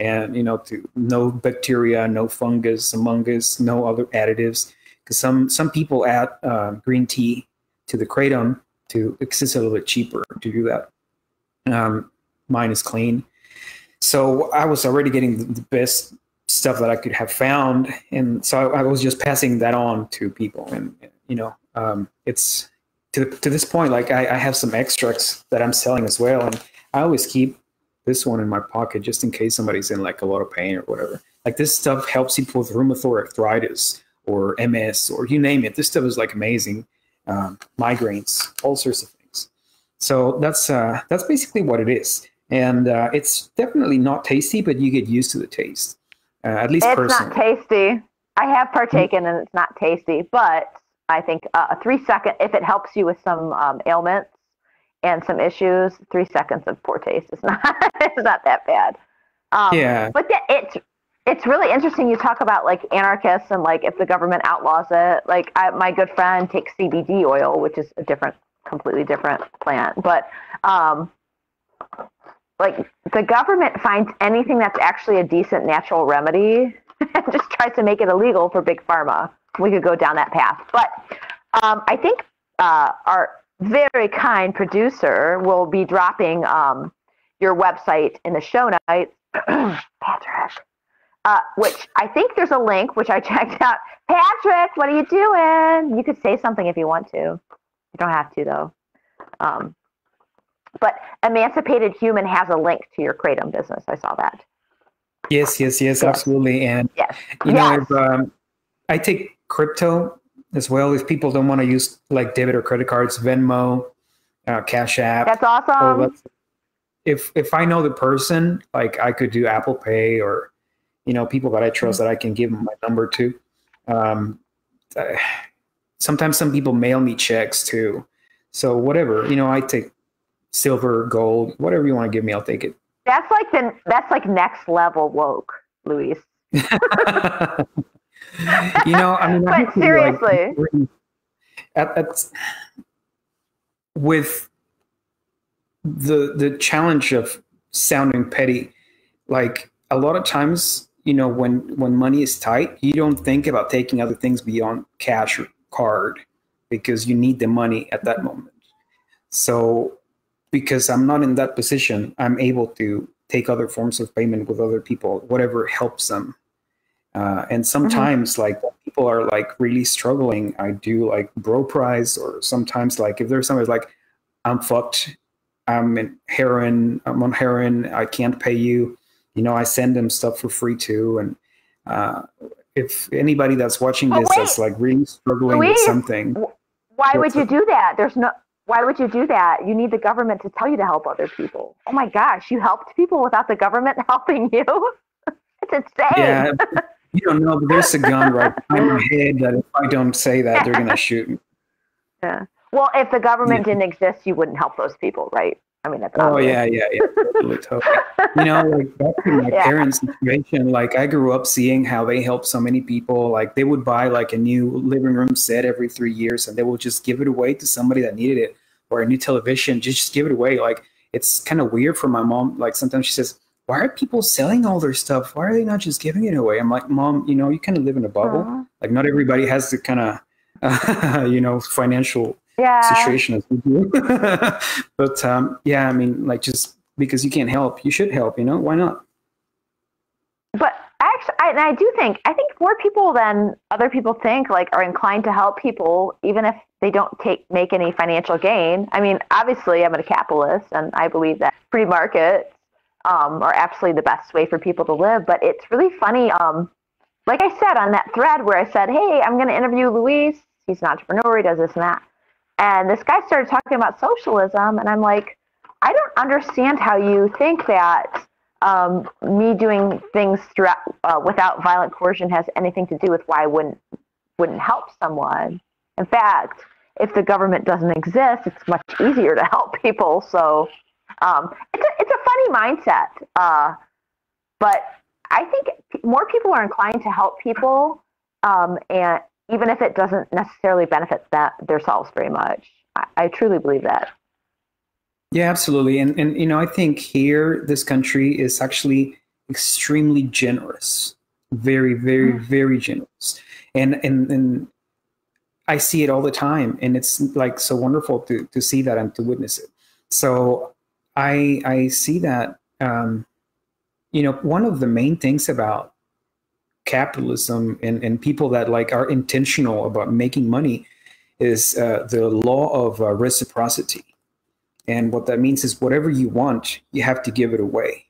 and, you know, to no bacteria, no fungus among us, no other additives. Because some people add green tea to the kratom to it's a little bit cheaper to do that. Mine is clean. So I was already getting the best stuff that I could have found. And so I was just passing that on to people. And, you know, it's to this point, like, I have some extracts that I'm selling as well. And I always keep this one in my pocket just in case somebody's in, like, a lot of pain or whatever. Like, this stuff helps people with rheumatoid arthritis or MS or you name it. This stuff is, like, amazing. Migraines, all sorts of things. So that's basically what it is. And it's definitely not tasty, but you get used to the taste. At least it's personally. It's not tasty. I have partaken mm-hmm. and it's not tasty, but I think a 3-second, if it helps you with some ailments and some issues, 3 seconds of poor taste is not it's not that bad. Yeah. But it's really interesting. You talk about, like, anarchists and, like, if the government outlaws it. Like, my good friend takes CBD oil, which is a completely different plant. But like, the government finds anything that's actually a decent natural remedy and just tries to make it illegal for big pharma. We could go down that path. But I think our very kind producer will be dropping your website in the show notes, Patrick, which I think there's a link, which I checked out. Patrick, what are you doing? You could say something if you want to. You don't have to, though. But Emancipated Human has a link to your kratom business. I saw that. Yes, absolutely. And, you know, if, I take crypto as well. If people don't want to use, like, debit or credit cards, Venmo, Cash App. That's awesome. If I know the person, like, I could do Apple Pay, or, you know, people that I trust mm-hmm. that I can give my number to. Sometimes some people mail me checks too. So whatever, you know, I take silver, gold, whatever you want to give me, I'll take it. That's like next level woke, Luis. You know, I mean, but seriously, like, with the challenge of sounding petty, like, a lot of times, you know, when money is tight, you don't think about taking other things beyond cash or card because you need the money at that moment. So because I'm not in that position, I'm able to take other forms of payment with other people, whatever helps them. And sometimes mm-hmm. like people are like really struggling. I do like bro prize, or sometimes like if there's somebody like, I'm fucked, I'm on heroin, I can't pay you. You know, I send them stuff for free too. And if anybody that's watching this that's like really struggling with something. Why would you do that? Why would you do that? You need the government to tell you to help other people. Oh my gosh, you helped people without the government helping you? It's insane. Yeah. You don't know, but there's a gun right in my head that if I don't say that, they're going to shoot me. Yeah. Well, if the government didn't exist, you wouldn't help those people, right? I mean, that's obvious. Yeah. Totally, totally. You know, like back in my parents' situation, like I grew up seeing how they helped so many people. Like they would buy like a new living room set every 3 years and they would just give it away to somebody that needed it, or a new television, just give it away. Like it's kind of weird for my mom. Like sometimes she says, why are people selling all their stuff? Why are they not just giving it away? I'm like, Mom, you know, you kind of live in a bubble. Like not everybody has the kind of, you know, financial situation as we do. But yeah, I mean, like just because you can't help, you should help, you know, why not? But actually, I do think, I think more people than other people think like are inclined to help people, even if they don't make any financial gain. I mean, obviously I'm a capitalist and I believe that free markets are absolutely the best way for people to live. But it's really funny. Like I said, on that thread where I said, hey, I'm going to interview Luis. He's an entrepreneur. He does this and that. And this guy started talking about socialism, and I'm like, I don't understand how you think that me doing things throughout, without violent coercion has anything to do with why I wouldn't help someone. In fact, if the government doesn't exist, it's much easier to help people. So it's a funny mindset, but I think more people are inclined to help people, and even if it doesn't necessarily benefit themselves very much. I truly believe that. Yeah, absolutely. And, you know, I think here, this country is actually extremely generous, very, very, very generous. And I see it all the time. And it's like so wonderful to see that and to witness it. So I see that, you know, one of the main things about capitalism and people that like are intentional about making money is the law of reciprocity. And what that means is whatever you want, you have to give it away.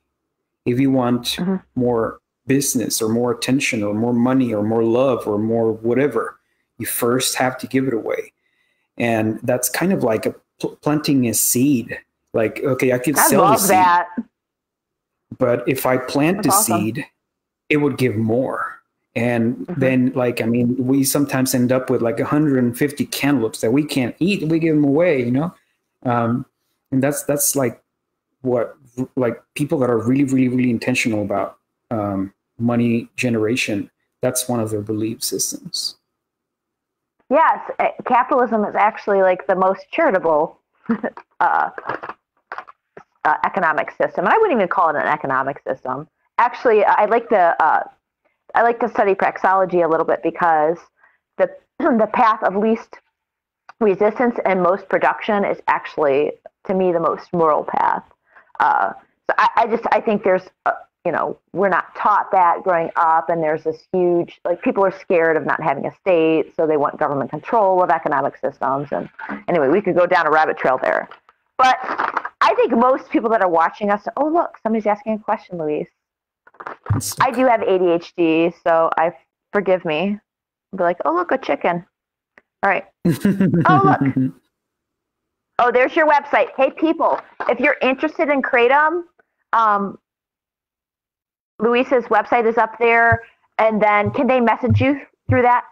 If you want more business or more attention or more money or more love or more whatever, you first have to give it away. And that's kind of like a planting a seed. Like, okay, I could sell the seed, that. But if I plant the seed, it would give more. And then, like, I mean, we sometimes end up with like 150 cantaloupes that we can't eat. We give them away, you know? And that's like what, like people that are really, really, really intentional about money generation. That's one of their belief systems. Yes. Capitalism is actually like the most charitable economic system. And I wouldn't even call it an economic system. Actually, I like to study praxeology a little bit because the path of least resistance and most production is actually, to me, the most moral path. So I think there's, you know, we're not taught that growing up, and there's this huge, like, people are scared of not having a state, so they want government control of economic systems. And anyway, we could go down a rabbit trail there. But I think most people that are watching us, oh, look, somebody's asking a question, Luis. I do have ADHD, so forgive me. I'll be like, oh, look, a chicken. All right. Oh, look. Oh, there's your website. Hey, people, if you're interested in Kratom, Luis's website is up there. And then can they message you through that?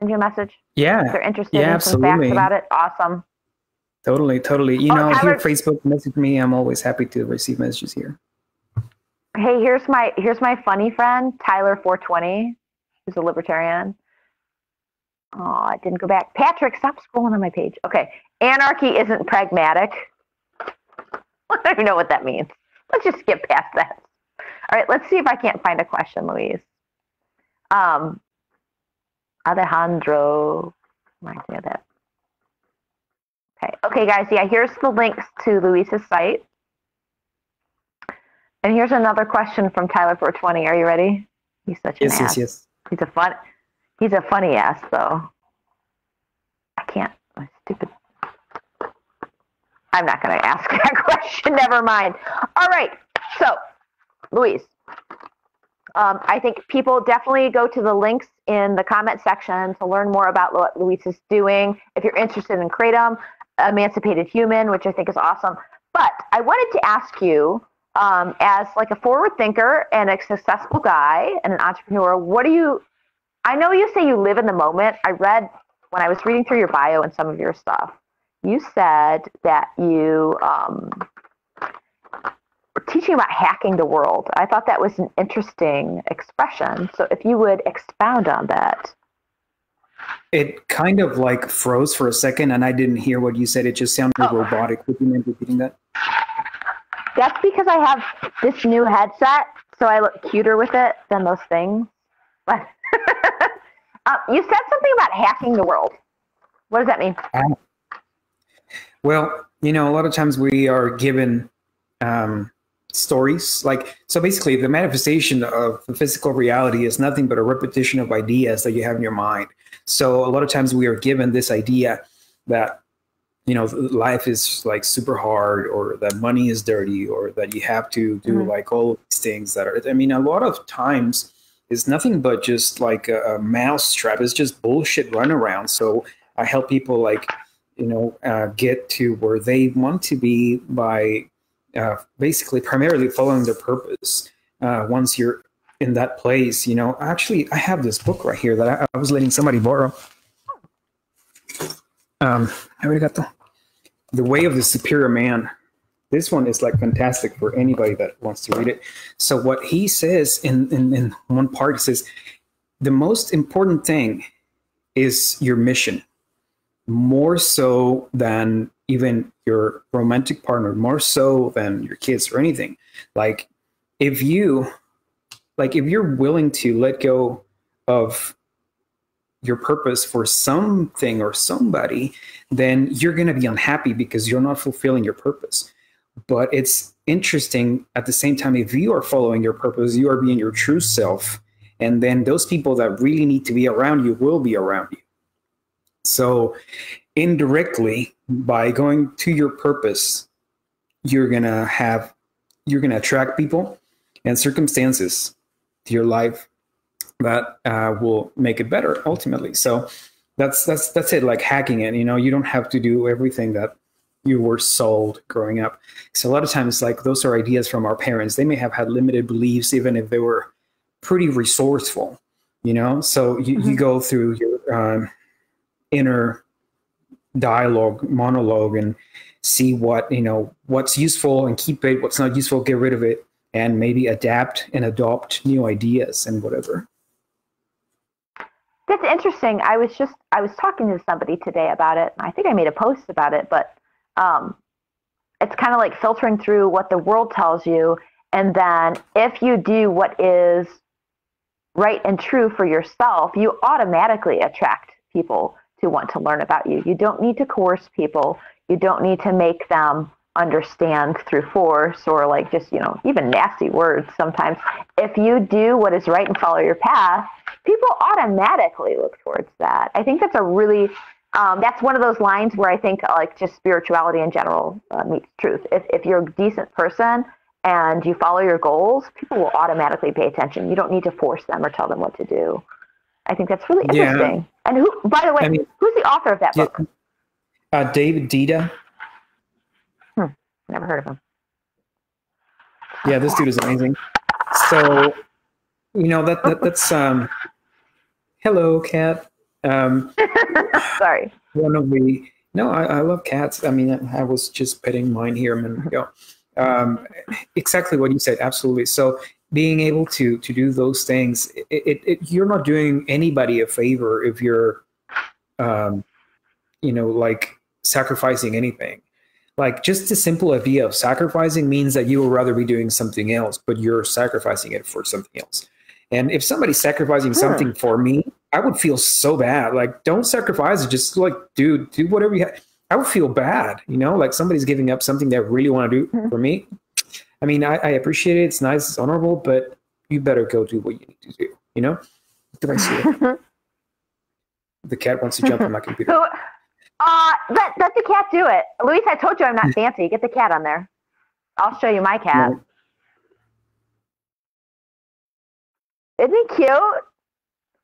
Send you a message? Yeah. If they're interested in some facts about it. Awesome. Totally, totally. You know, Tyler, if you Facebook message me, I'm always happy to receive messages here. Hey, here's my funny friend, Tyler420, who's a libertarian. Oh, it didn't go back. Patrick, stop scrolling on my page. Okay. Anarchy isn't pragmatic. I don't even know what that means. Let's just skip past that. All right, let's see if I can't find a question, Luis. Alejandro reminds me of that. Okay. Okay, guys. Yeah, here's the links to Luis's site. And here's another question from Tyler420. Are you ready? He's such an ass. Yes. He's a funny ass though. I can't. I'm stupid. I'm not going to ask that question. Never mind. All right. So, Luis, I think people definitely go to the links in the comment section to learn more about what Luis is doing. If you're interested in Kratom, Emancipated Human, which I think is awesome. But I wanted to ask you, as like a forward thinker and a successful guy and an entrepreneur, what do you, I know you say you live in the moment. I read, when I was reading through your bio and some of your stuff, you said that you teaching about hacking the world. I thought that was an interesting expression. So if you would expound on that. It kind of like froze for a second and I didn't hear what you said. It just sounded robotic. Would you mind repeating that? That's because I have this new headset, so I look cuter with it than those things. But you said something about hacking the world. What does that mean? Well, you know, a lot of times we are given stories. Like, so basically the manifestation of the physical reality is nothing but a repetition of ideas that you have in your mind. So a lot of times we are given this idea that, you know, life is like super hard, or that money is dirty, or that you have to do like all of these things that are, I mean, a lot of times it's nothing but just like a mousetrap. It's just bullshit runaround. So I help people like, you know, get to where they want to be by basically primarily following their purpose. Once you're in that place, you know, actually I have this book right here that I was letting somebody borrow. The Way of the Superior Man. This one is like fantastic for anybody that wants to read it. So what he says in one part, he says, the most important thing is your mission, more so than even your romantic partner, more so than your kids or anything. Like if you're willing to let go of your purpose for something or somebody, then you're going to be unhappy because you're not fulfilling your purpose. But it's interesting at the same time, if you are following your purpose, you are being your true self. And then those people that really need to be around you will be around you. So indirectly, by going to your purpose, you're going to attract people and circumstances to your life that will make it better ultimately. So that's it, like hacking it. You know, you don't have to do everything that you were sold growing up. So a lot of times, like, those are ideas from our parents. They may have had limited beliefs, even if they were pretty resourceful, you know? So you go through your inner dialogue, monologue, and see what, you know, what's useful and keep it, what's not useful, get rid of it, and maybe adapt and adopt new ideas and whatever. That's interesting. I was talking to somebody today about it. I think I made a post about it, but it's kind of like filtering through what the world tells you. And then if you do what is right and true for yourself, you automatically attract people to want to learn about you. You don't need to coerce people. You don't need to make them understand through force or like just, you know, even nasty words sometimes. If you do what is right and follow your path, people automatically look towards that. I think that's a really, that's one of those lines where I think like just spirituality in general meets truth. If you're a decent person and you follow your goals, people will automatically pay attention. You don't need to force them or tell them what to do. I think that's really interesting. Yeah. And who, by the way, I mean, who's the author of that book? Dave Dita. Never heard of him. Yeah, this dude is amazing. So, you know, that's hello, cat. Sorry. One of the, I love cats. I mean, I was just petting mine here a minute ago. Exactly what you said. Absolutely. So being able to do those things, you're not doing anybody a favor if you're, you know, like sacrificing anything. Like just the simple idea of sacrificing means that you would rather be doing something else, but you're sacrificing it for something else. And if somebody's sacrificing something for me, I would feel so bad. Like, don't sacrifice it. Just like, dude, do whatever you have. I would feel bad, you know, like somebody's giving up something they really want to do for me. I mean, I appreciate it. It's nice. It's honorable, but you better go do what you need to do. You know, did I see it? The cat wants to jump on my computer. Let the cat do it. Luis, I told you I'm not fancy. Get the cat on there. I'll show you my cat. No. Isn't he cute?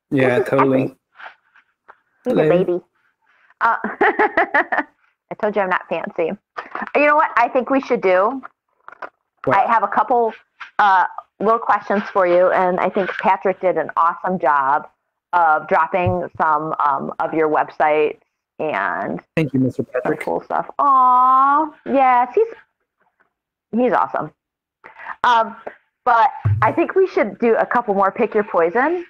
Yeah, totally. He's a baby. I told you I'm not fancy. You know what I think we should do? What? I have a couple little questions for you, and I think Patrick did an awesome job of dropping some of your website. And thank you, Mr. Patrick. Cool stuff. Aww, yes, he's awesome. But I think we should do a couple more pick your poison.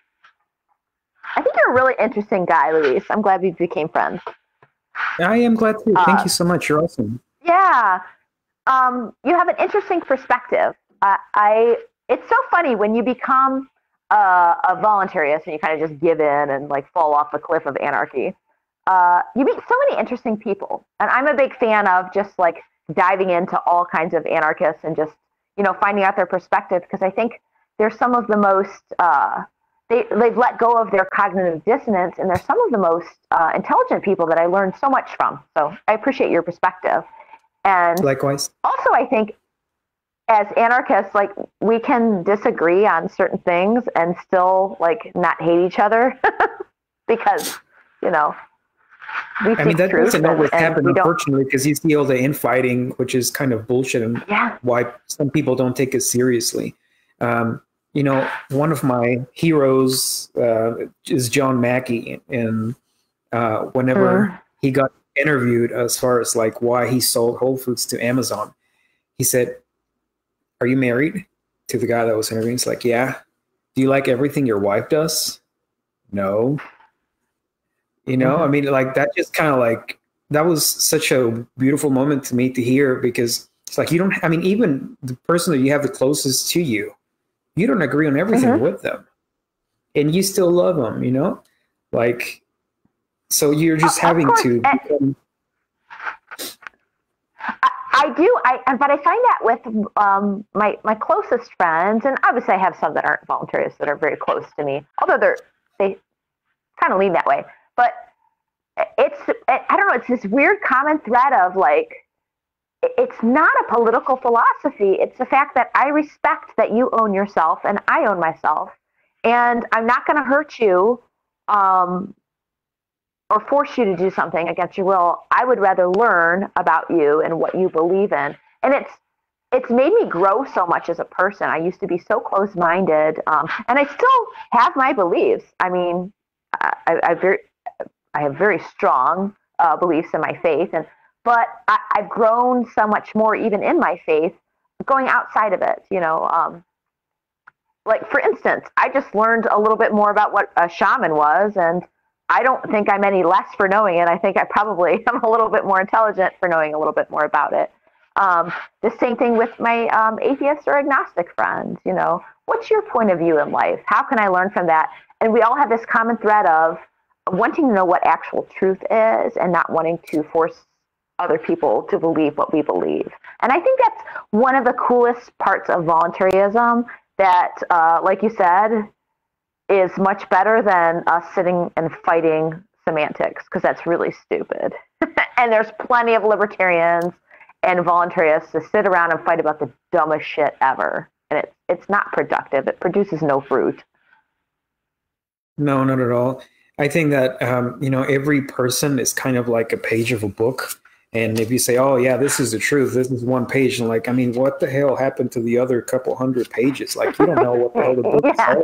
I think you're a really interesting guy, Luis. I'm glad we became friends. I am glad too. Thank you so much. You're awesome. Yeah. You have an interesting perspective. It's so funny when you become a voluntarist and you kind of just give in and like fall off the cliff of anarchy. You meet so many interesting people. And I'm a big fan of just like diving into all kinds of anarchists and just, you know, finding out their perspective, because I think they're some of the most, they've let go of their cognitive dissonance, and they're some of the most intelligent people that I learned so much from. So I appreciate your perspective. And likewise. Also, I think as anarchists, like, we can disagree on certain things and still like not hate each other because, you know, I mean, that doesn't always happen, unfortunately, because you see all the infighting, which is kind of bullshit, and yeah, why some people don't take it seriously. You know, one of my heroes is John Mackey, and whenever he got interviewed as far as like why he sold Whole Foods to Amazon, he said, "Are you married?" to the guy that was interviewing. He's like, "Yeah." "Do you like everything your wife does?" "No." You know, I mean, like, that just kind of like, that was such a beautiful moment to me to hear, because it's like, you don't, I mean, even the person that you have the closest to you, you don't agree on everything with them, and you still love them, you know, like, so you're just having to. I do. But I find that with my closest friends, and obviously I have some that aren't volunteers that are very close to me, although they kind of lean that way. But I don't know, it's this weird common thread of like, it's not a political philosophy. It's the fact that I respect that you own yourself and I own myself, and I'm not going to hurt you or force you to do something against your will. I would rather learn about you and what you believe in. And it's made me grow so much as a person. I used to be so close-minded, and I still have my beliefs. I mean, I have very strong beliefs in my faith, but I've grown so much more even in my faith, going outside of it, you know. Like, for instance, I just learned a little bit more about what a shaman was, and I don't think I'm any less for knowing it. I think I probably am a little bit more intelligent for knowing a little bit more about it. The same thing with my atheist or agnostic friends, you know. What's your point of view in life? How can I learn from that? And we all have this common thread of wanting to know what actual truth is and not wanting to force other people to believe what we believe. And I think that's one of the coolest parts of voluntarism that, like you said, is much better than us sitting and fighting semantics, because that's really stupid. And there's plenty of libertarians and voluntarists to sit around and fight about the dumbest shit ever. And it's not productive. It produces no fruit. No, not at all. I think that, you know, every person is kind of like a page of a book. And if you say, "Oh, yeah, this is the truth, this is one page," and like, I mean, what the hell happened to the other couple hundred pages? Like, you don't know what the hell the book is all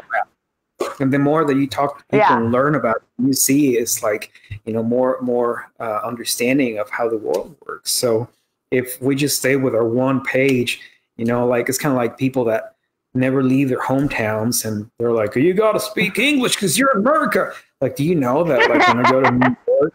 about. And the more that you talk to people and learn about it, you see it's like, you know, more understanding of how the world works. So if we just stay with our one page, you know, like, it's kind of like people that never leave their hometowns, and they're like, "You got to speak English because you're in America." Like, do you know that, like, when I go to New York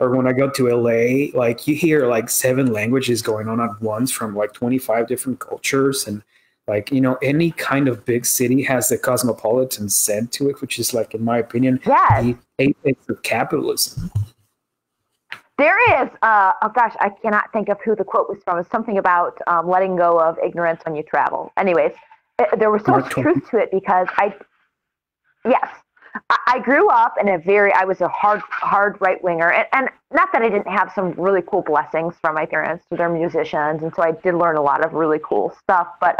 or when I go to LA, like, you hear like 7 languages going on at once from like 25 different cultures. And like, you know, any kind of big city has the cosmopolitan scent to it, which is, like, in my opinion, the apex of capitalism. There is, oh gosh, I cannot think of who the quote was from. It's something about letting go of ignorance when you travel. Anyways. There was so much truth to it, because I grew up in a very, I was a hard right winger, and not that I didn't have some really cool blessings from my parents, they're musicians, and so I did learn a lot of really cool stuff, but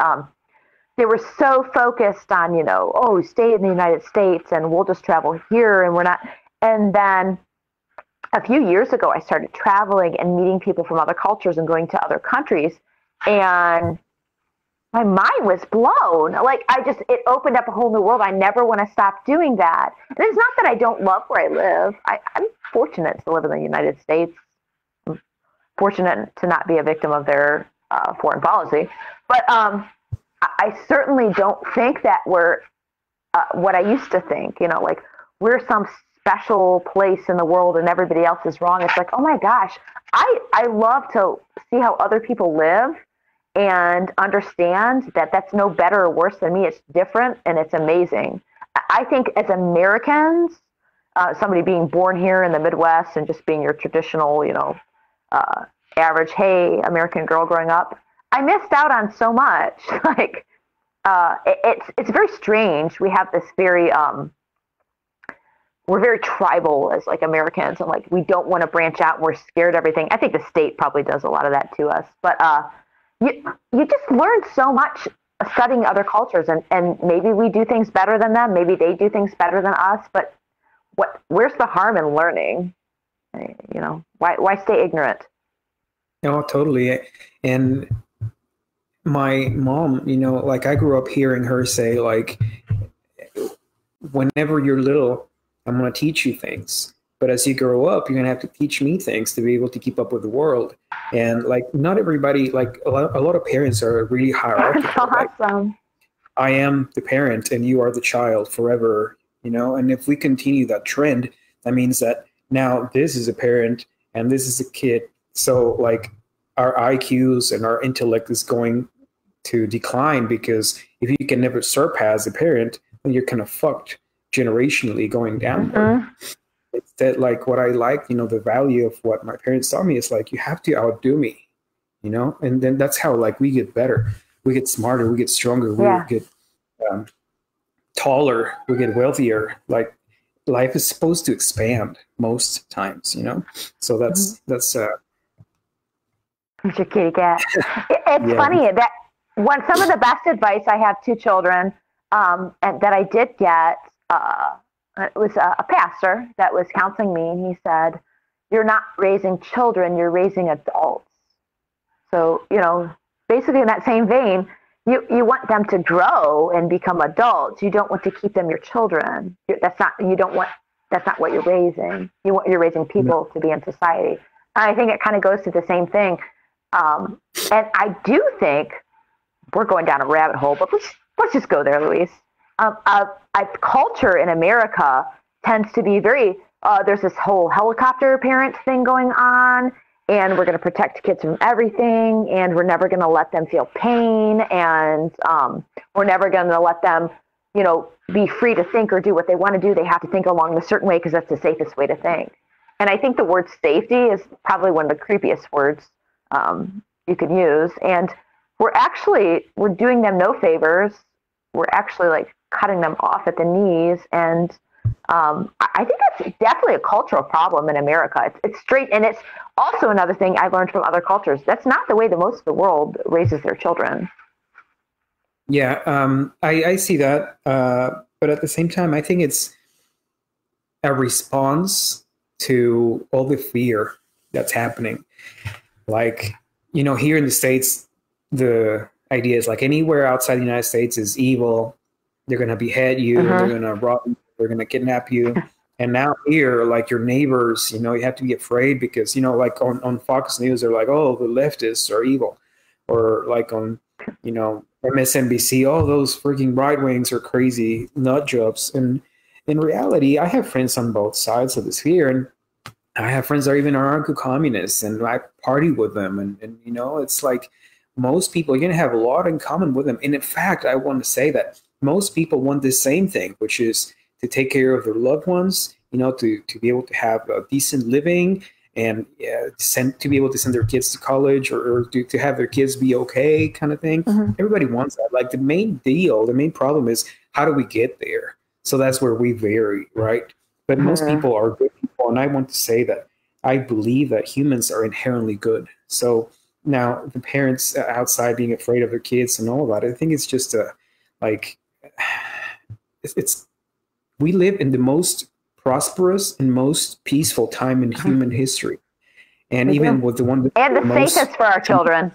they were so focused on, you know, oh, stay in the United States and we'll just travel here and we're not. And then a few years ago, I started traveling and meeting people from other cultures and going to other countries, and my mind was blown. Like, it opened up a whole new world. I never want to stop doing that. And it's not that I don't love where I live. I'm fortunate to live in the United States. I'm fortunate to not be a victim of their foreign policy. But I certainly don't think that we're what I used to think, you know, like we're some special place in the world and everybody else is wrong. It's like, oh my gosh, I love to see how other people live and understand that that's no better or worse than me. It's different and it's amazing. I think as Americans, somebody being born here in the Midwest and just being your traditional, you know, average, hey, American girl growing up, I missed out on so much. Like, it's very strange. We have this very, we're very tribal as like Americans, and like, we don't want to branch out. We're scared of everything. I think the state probably does a lot of that to us, but, you just learn so much studying other cultures, and maybe we do things better than them. Maybe they do things better than us, but where's the harm in learning? You know, why stay ignorant? No, totally. And my mom, you know, like I grew up hearing her say, like, whenever you're little, I'm going to teach you things. But as you grow up, you're going to have to teach me things to be able to keep up with the world. And like, not everybody, like a lot of parents are really hierarchical. That's awesome. Like, I am the parent and you are the child forever, you know? And if we continue that trend, that means that now this is a parent and this is a kid. So like our IQs and our intellect is going to decline, because if you can never surpass a parent, then you're kind of fucked generationally going down. Mm-hmm. That like what I like, you know, the value of what my parents taught me is like, you have to outdo me, you know? And then that's how like we get better, we get smarter, we get stronger, yeah. We get taller, we get wealthier. Like life is supposed to expand most times, you know? So that's what's your kitty cat? It's yeah. Funny that one, some of the best advice, I have two children, and that I did get, it was a pastor that was counseling me, and he said, you're not raising children, you're raising adults. So, you know, basically in that same vein, you want them to grow and become adults. You don't want to keep them your children. That's not what you're raising. You're raising people to be in society. And I think it kind of goes to the same thing. And I do think we're going down a rabbit hole, but let's just go there, Luis. Culture in America tends to be very, there's this whole helicopter parent thing going on, and we're going to protect kids from everything, and we're never going to let them feel pain, and we're never going to let them, you know, be free to think or do what they want to do. They have to think along a certain way because that's the safest way to think. And I think the word safety is probably one of the creepiest words you could use. And we're doing them no favors. We're actually like cutting them off at the knees. And I think that's definitely a cultural problem in America. It's straight. And it's also another thing I've learned from other cultures. That's not the way that most of the world raises their children. Yeah, I see that. But at the same time, I think it's a response to all the fear that's happening. Like, you know, here in the States, the idea is like anywhere outside the United States is evil. They're going to behead you. They're going to rob you. They're going to kidnap you. And now here, like your neighbors, you know, you have to be afraid because, you know, like on Fox News, they're like, oh, the leftists are evil. Or like on, you know, MSNBC, all those freaking right wings are crazy nut jobs. And in reality, I have friends on both sides of this sphere. And I have friends that are even anarcho-communists, and I party with them. And you know, it's like most people, you're going to have a lot in common with them. And in fact, I want to say that most people want the same thing, which is to take care of their loved ones, you know, to be able to have a decent living, and to be able to send their kids to college, or to have their kids be okay, kind of thing. Mm-hmm. Everybody wants that. Like the main problem is, how do we get there? So that's where we vary, right? But most people are good people. And I want to say that I believe that humans are inherently good. So now the parents outside being afraid of their kids and all of that, I think it's just we live in the most prosperous and most peaceful time in human history. And even with the one and the safest for our children.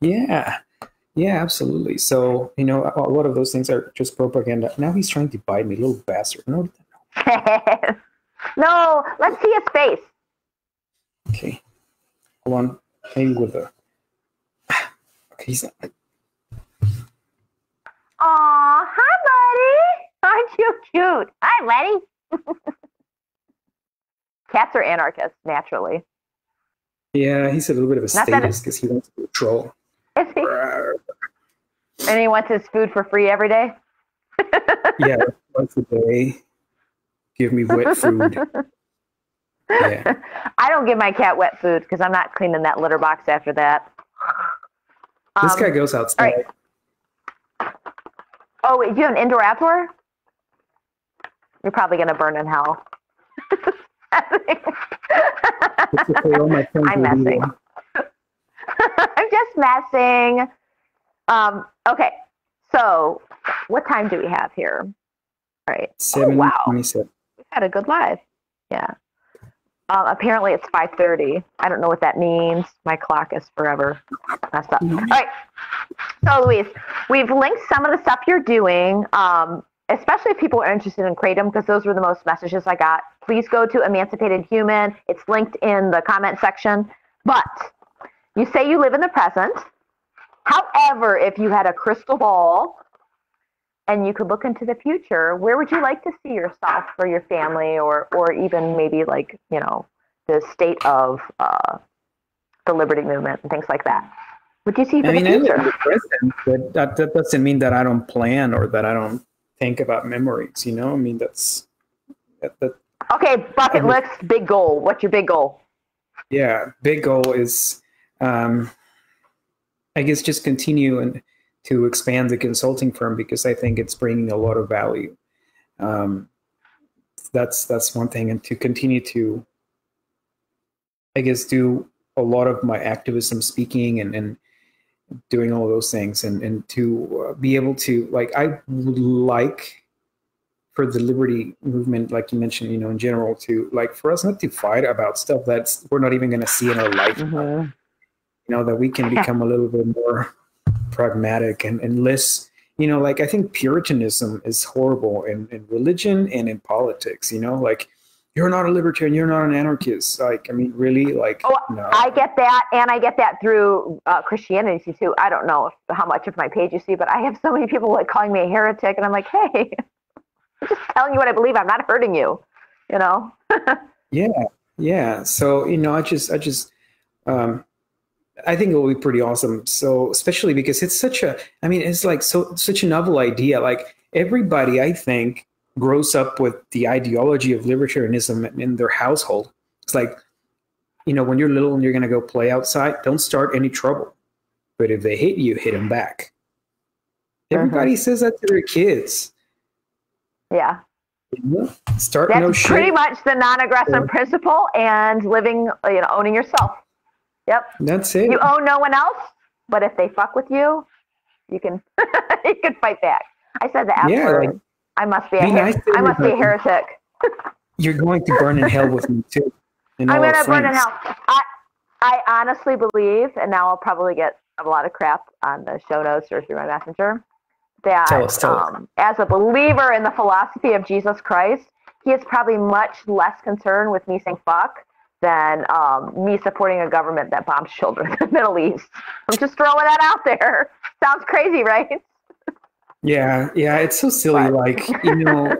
Yeah. Yeah, absolutely. So, you know, a lot of those things are just propaganda. Now he's trying to bite me, little bastard. No. No, let's see his face. Okay. Hold on. Maybe with the... Okay, he's not... Aw, hi, buddy. Aren't you cute? Hi, buddy. Cats are anarchists, naturally. Yeah, he's a little bit of a statist because he wants to be a troll. Is he? And he wants his food for free every day? Yeah, once a day. Give me wet food. Yeah. I don't give my cat wet food because I'm not cleaning that litter box after that. This guy goes outside. Right. Oh, wait, do you have an indoor-outdoor? You're probably going to burn in hell. Okay, I'm messing. I'm just messing. Okay, so what time do we have here? All right. 7:27. Oh, wow. We've had a good live. Yeah. Apparently it's 5:30. I don't know what that means. My clock is forever messed up. Mm-hmm. All right. So, Luis, we've linked some of the stuff you're doing, especially if people are interested in Kratom, because those were the most messages I got. Please go to Emancipated Human. It's linked in the comment section. But you say you live in the present. However, if you had a crystal ball and you could look into the future, where would you like to see yourself or your family, or even maybe, like, you know, the state of the liberty movement and things like that? Would you see for the future? I live in the present, but that doesn't mean that I don't plan or that I don't think about memories, you know? I mean, that's okay, bucket list, big goal. What's your big goal? Yeah, big goal is, I guess, just continuing to expand the consulting firm because I think it's bringing a lot of value. That's one thing, and to continue to, I guess, do a lot of my activism speaking and doing all those things, and to be able to, like, I would like for the liberty movement, like you mentioned, you know, in general, to, like, for us not to fight about stuff that's we're not even going to see in our life. Mm-hmm. You know, that we can become a little bit more pragmatic and less, you know, like, I think Puritanism is horrible in religion and in politics, you know, like, you're not a libertarian, you're not an anarchist. Like, I mean, really, like, oh, no. I get that. And I get that through Christianity too. I don't know how much of my page you see, but I have so many people, like, calling me a heretic, and I'm like, hey, I'm just telling you what I believe. I'm not hurting you, you know? Yeah. Yeah. So, you know, I think it will be pretty awesome. So, especially because it's such a, I mean, it's like, such a novel idea. Like, everybody, I think, grows up with the ideology of libertarianism in their household. It's like, you know, when you're little and you're going to go play outside, don't start any trouble. But if they hit you, hit them back. Everybody says that to their kids. Yeah. Start no shit. That's pretty much the non-aggressive principle and living, you know, owning yourself. Yep. That's it. You owe no one else, but if they fuck with you, you can you can fight back. I said the afterword. Yeah. I must be a heretic. You're going to burn in hell with me too. I'm going to burn in hell. I honestly believe, and now I'll probably get a lot of crap on the show notes or through my messenger, that as a believer in the philosophy of Jesus Christ, he is probably much less concerned with me saying fuck than me supporting a government that bombs children in the Middle East. I'm just throwing that out there. Sounds crazy, right? Yeah, it's so silly. But, like, you know,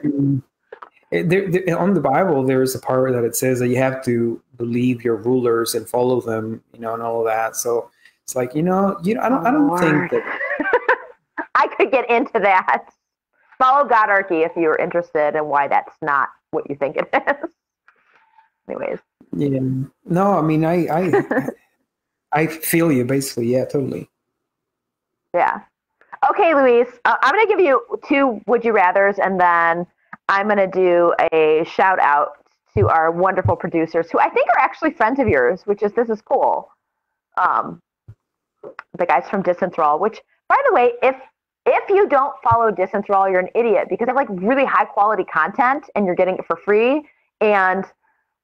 on the Bible, there is a part that it says that you have to believe your rulers and follow them, you know, and all of that. So it's like, you know, I don't think that. I could get into that. Follow Godarchy if you're interested in why that's not what you think it is. Anyways. Yeah. No, I mean, I feel you, basically. Yeah, totally. Yeah. Okay, Luis, I'm going to give you 2 would you rathers, and then I'm going to do a shout out to our wonderful producers who I think are actually friends of yours, this is cool. The guys from Disenthrall, which, by the way, if you don't follow Disenthrall, you're an idiot, because they have, like, really high quality content and you're getting it for free. And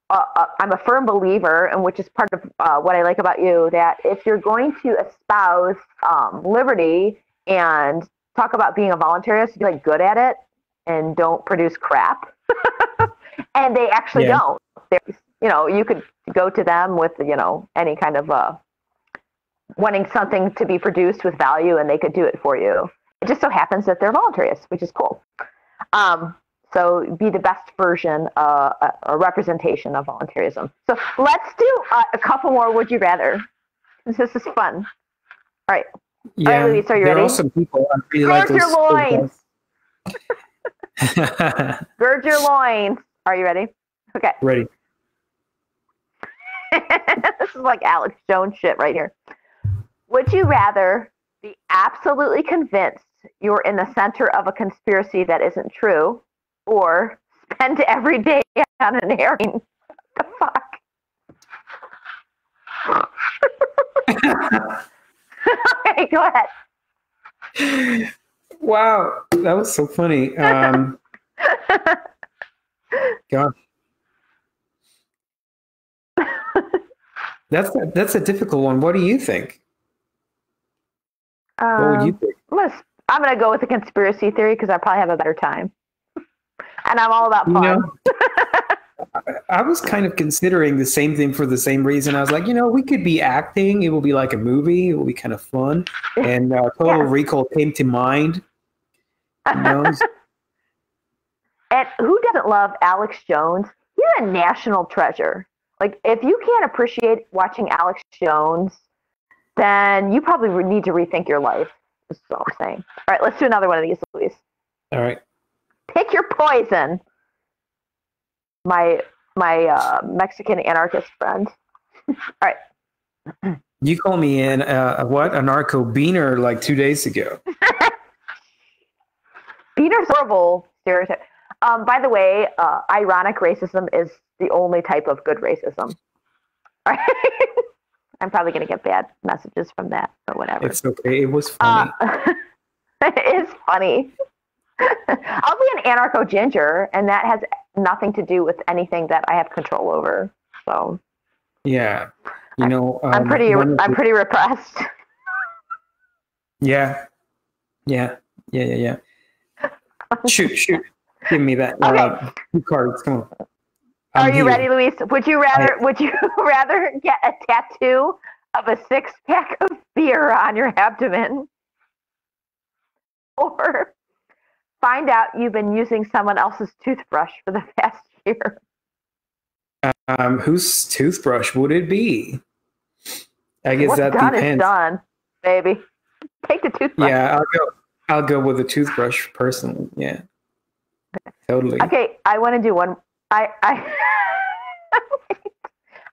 I'm a firm believer, and which is part of what I like about you, that if you're going to espouse liberty and talk about being a voluntarist, be, like, good at it and don't produce crap. And they actually don't. They're, you know, you could go to them with, you know, any kind of wanting something to be produced with value, and they could do it for you. It just so happens that they're voluntarists, which is cool. So be the best version, a representation of voluntarism. So let's do a couple more would you rather. This is fun. All right. Yeah, all right, Luis, are you ready? There are some people I really like those. Gird your loins. Are you ready? Okay. Ready. This is like Alex Jones shit right here. Would you rather be absolutely convinced you're in the center of a conspiracy that isn't true, or spend every day on an airing? What the fuck? Okay, go ahead. Wow, that was so funny. Gosh. That's a difficult one. What do you think? What would you think? I'm going to go with the conspiracy theory because I probably have a better time. And I'm all about fun. I was kind of considering the same thing for the same reason. I was like, you know, we could be acting. It will be like a movie. It will be kind of fun. And Total Recall came to mind. You know? And who doesn't love Alex Jones? He's a national treasure. Like, if you can't appreciate watching Alex Jones, then you probably need to rethink your life. That's what I'm saying. All right, let's do another one of these, Luis. All right. Pick your poison. My Mexican anarchist friend. All right. You called me in a narco-beaner like 2 days ago. Beaner's horrible stereotype. By the way, ironic racism is the only type of good racism. All right. I'm probably going to get bad messages from that, but whatever. It's okay. It was funny. It is funny. I'll be an anarcho-ginger, and that has nothing to do with anything that I have control over. So, yeah, you know, I'm pretty repressed. Yeah. Shoot, give me that. Okay. Two cards. Come on. Are you ready, Luis? Would you rather get a tattoo of a six-pack of beer on your abdomen, or find out you've been using someone else's toothbrush for the past year? Whose toothbrush would it be? I guess that depends. What's done is done, baby. Take the toothbrush. Yeah, I'll go with the toothbrush personally. Yeah, totally. Okay, I want to do one. I'm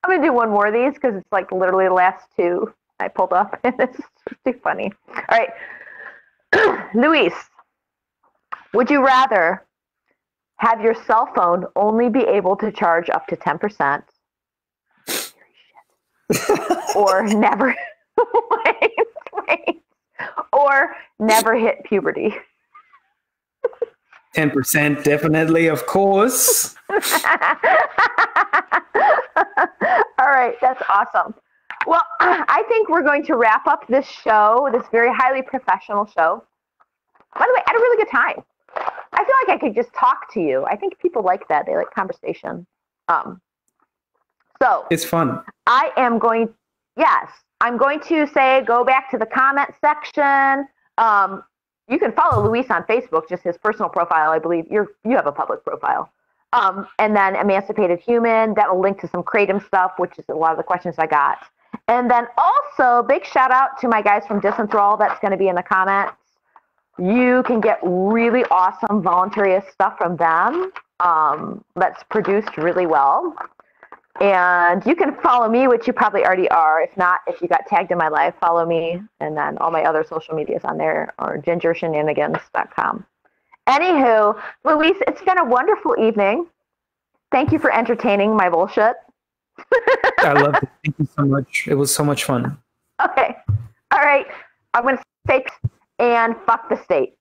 going to do one more of these because it's like literally the last two I pulled up, and it's too funny. All right, Luis. Would you rather have your cell phone only be able to charge up to 10%, or never, or never hit puberty? 10%, definitely, of course. All right, that's awesome. Well, I think we're going to wrap up this show, this very highly professional show. By the way, I had a really good time. I feel like I could just talk to you. I think people like that. They like conversation. So it's fun. I'm going to say go back to the comment section. You can follow Luis on Facebook, just his personal profile. I believe you have a public profile. And then Emancipated Human, that will link to some Kratom stuff, which is a lot of the questions I got. And then also big shout out to my guys from Disenthrall. That's going to be in the comments. You can get really awesome voluntarist stuff from them that's produced really well. And you can follow me, which you probably already are. If not, if you got tagged in my live, follow me. And then all my other social medias on there are gingershenanigans.com. Anywho, Luis, it's been a wonderful evening. Thank you for entertaining my bullshit. I love it. Thank you so much. It was so much fun. Okay. All right. I'm going to say... and fuck the state.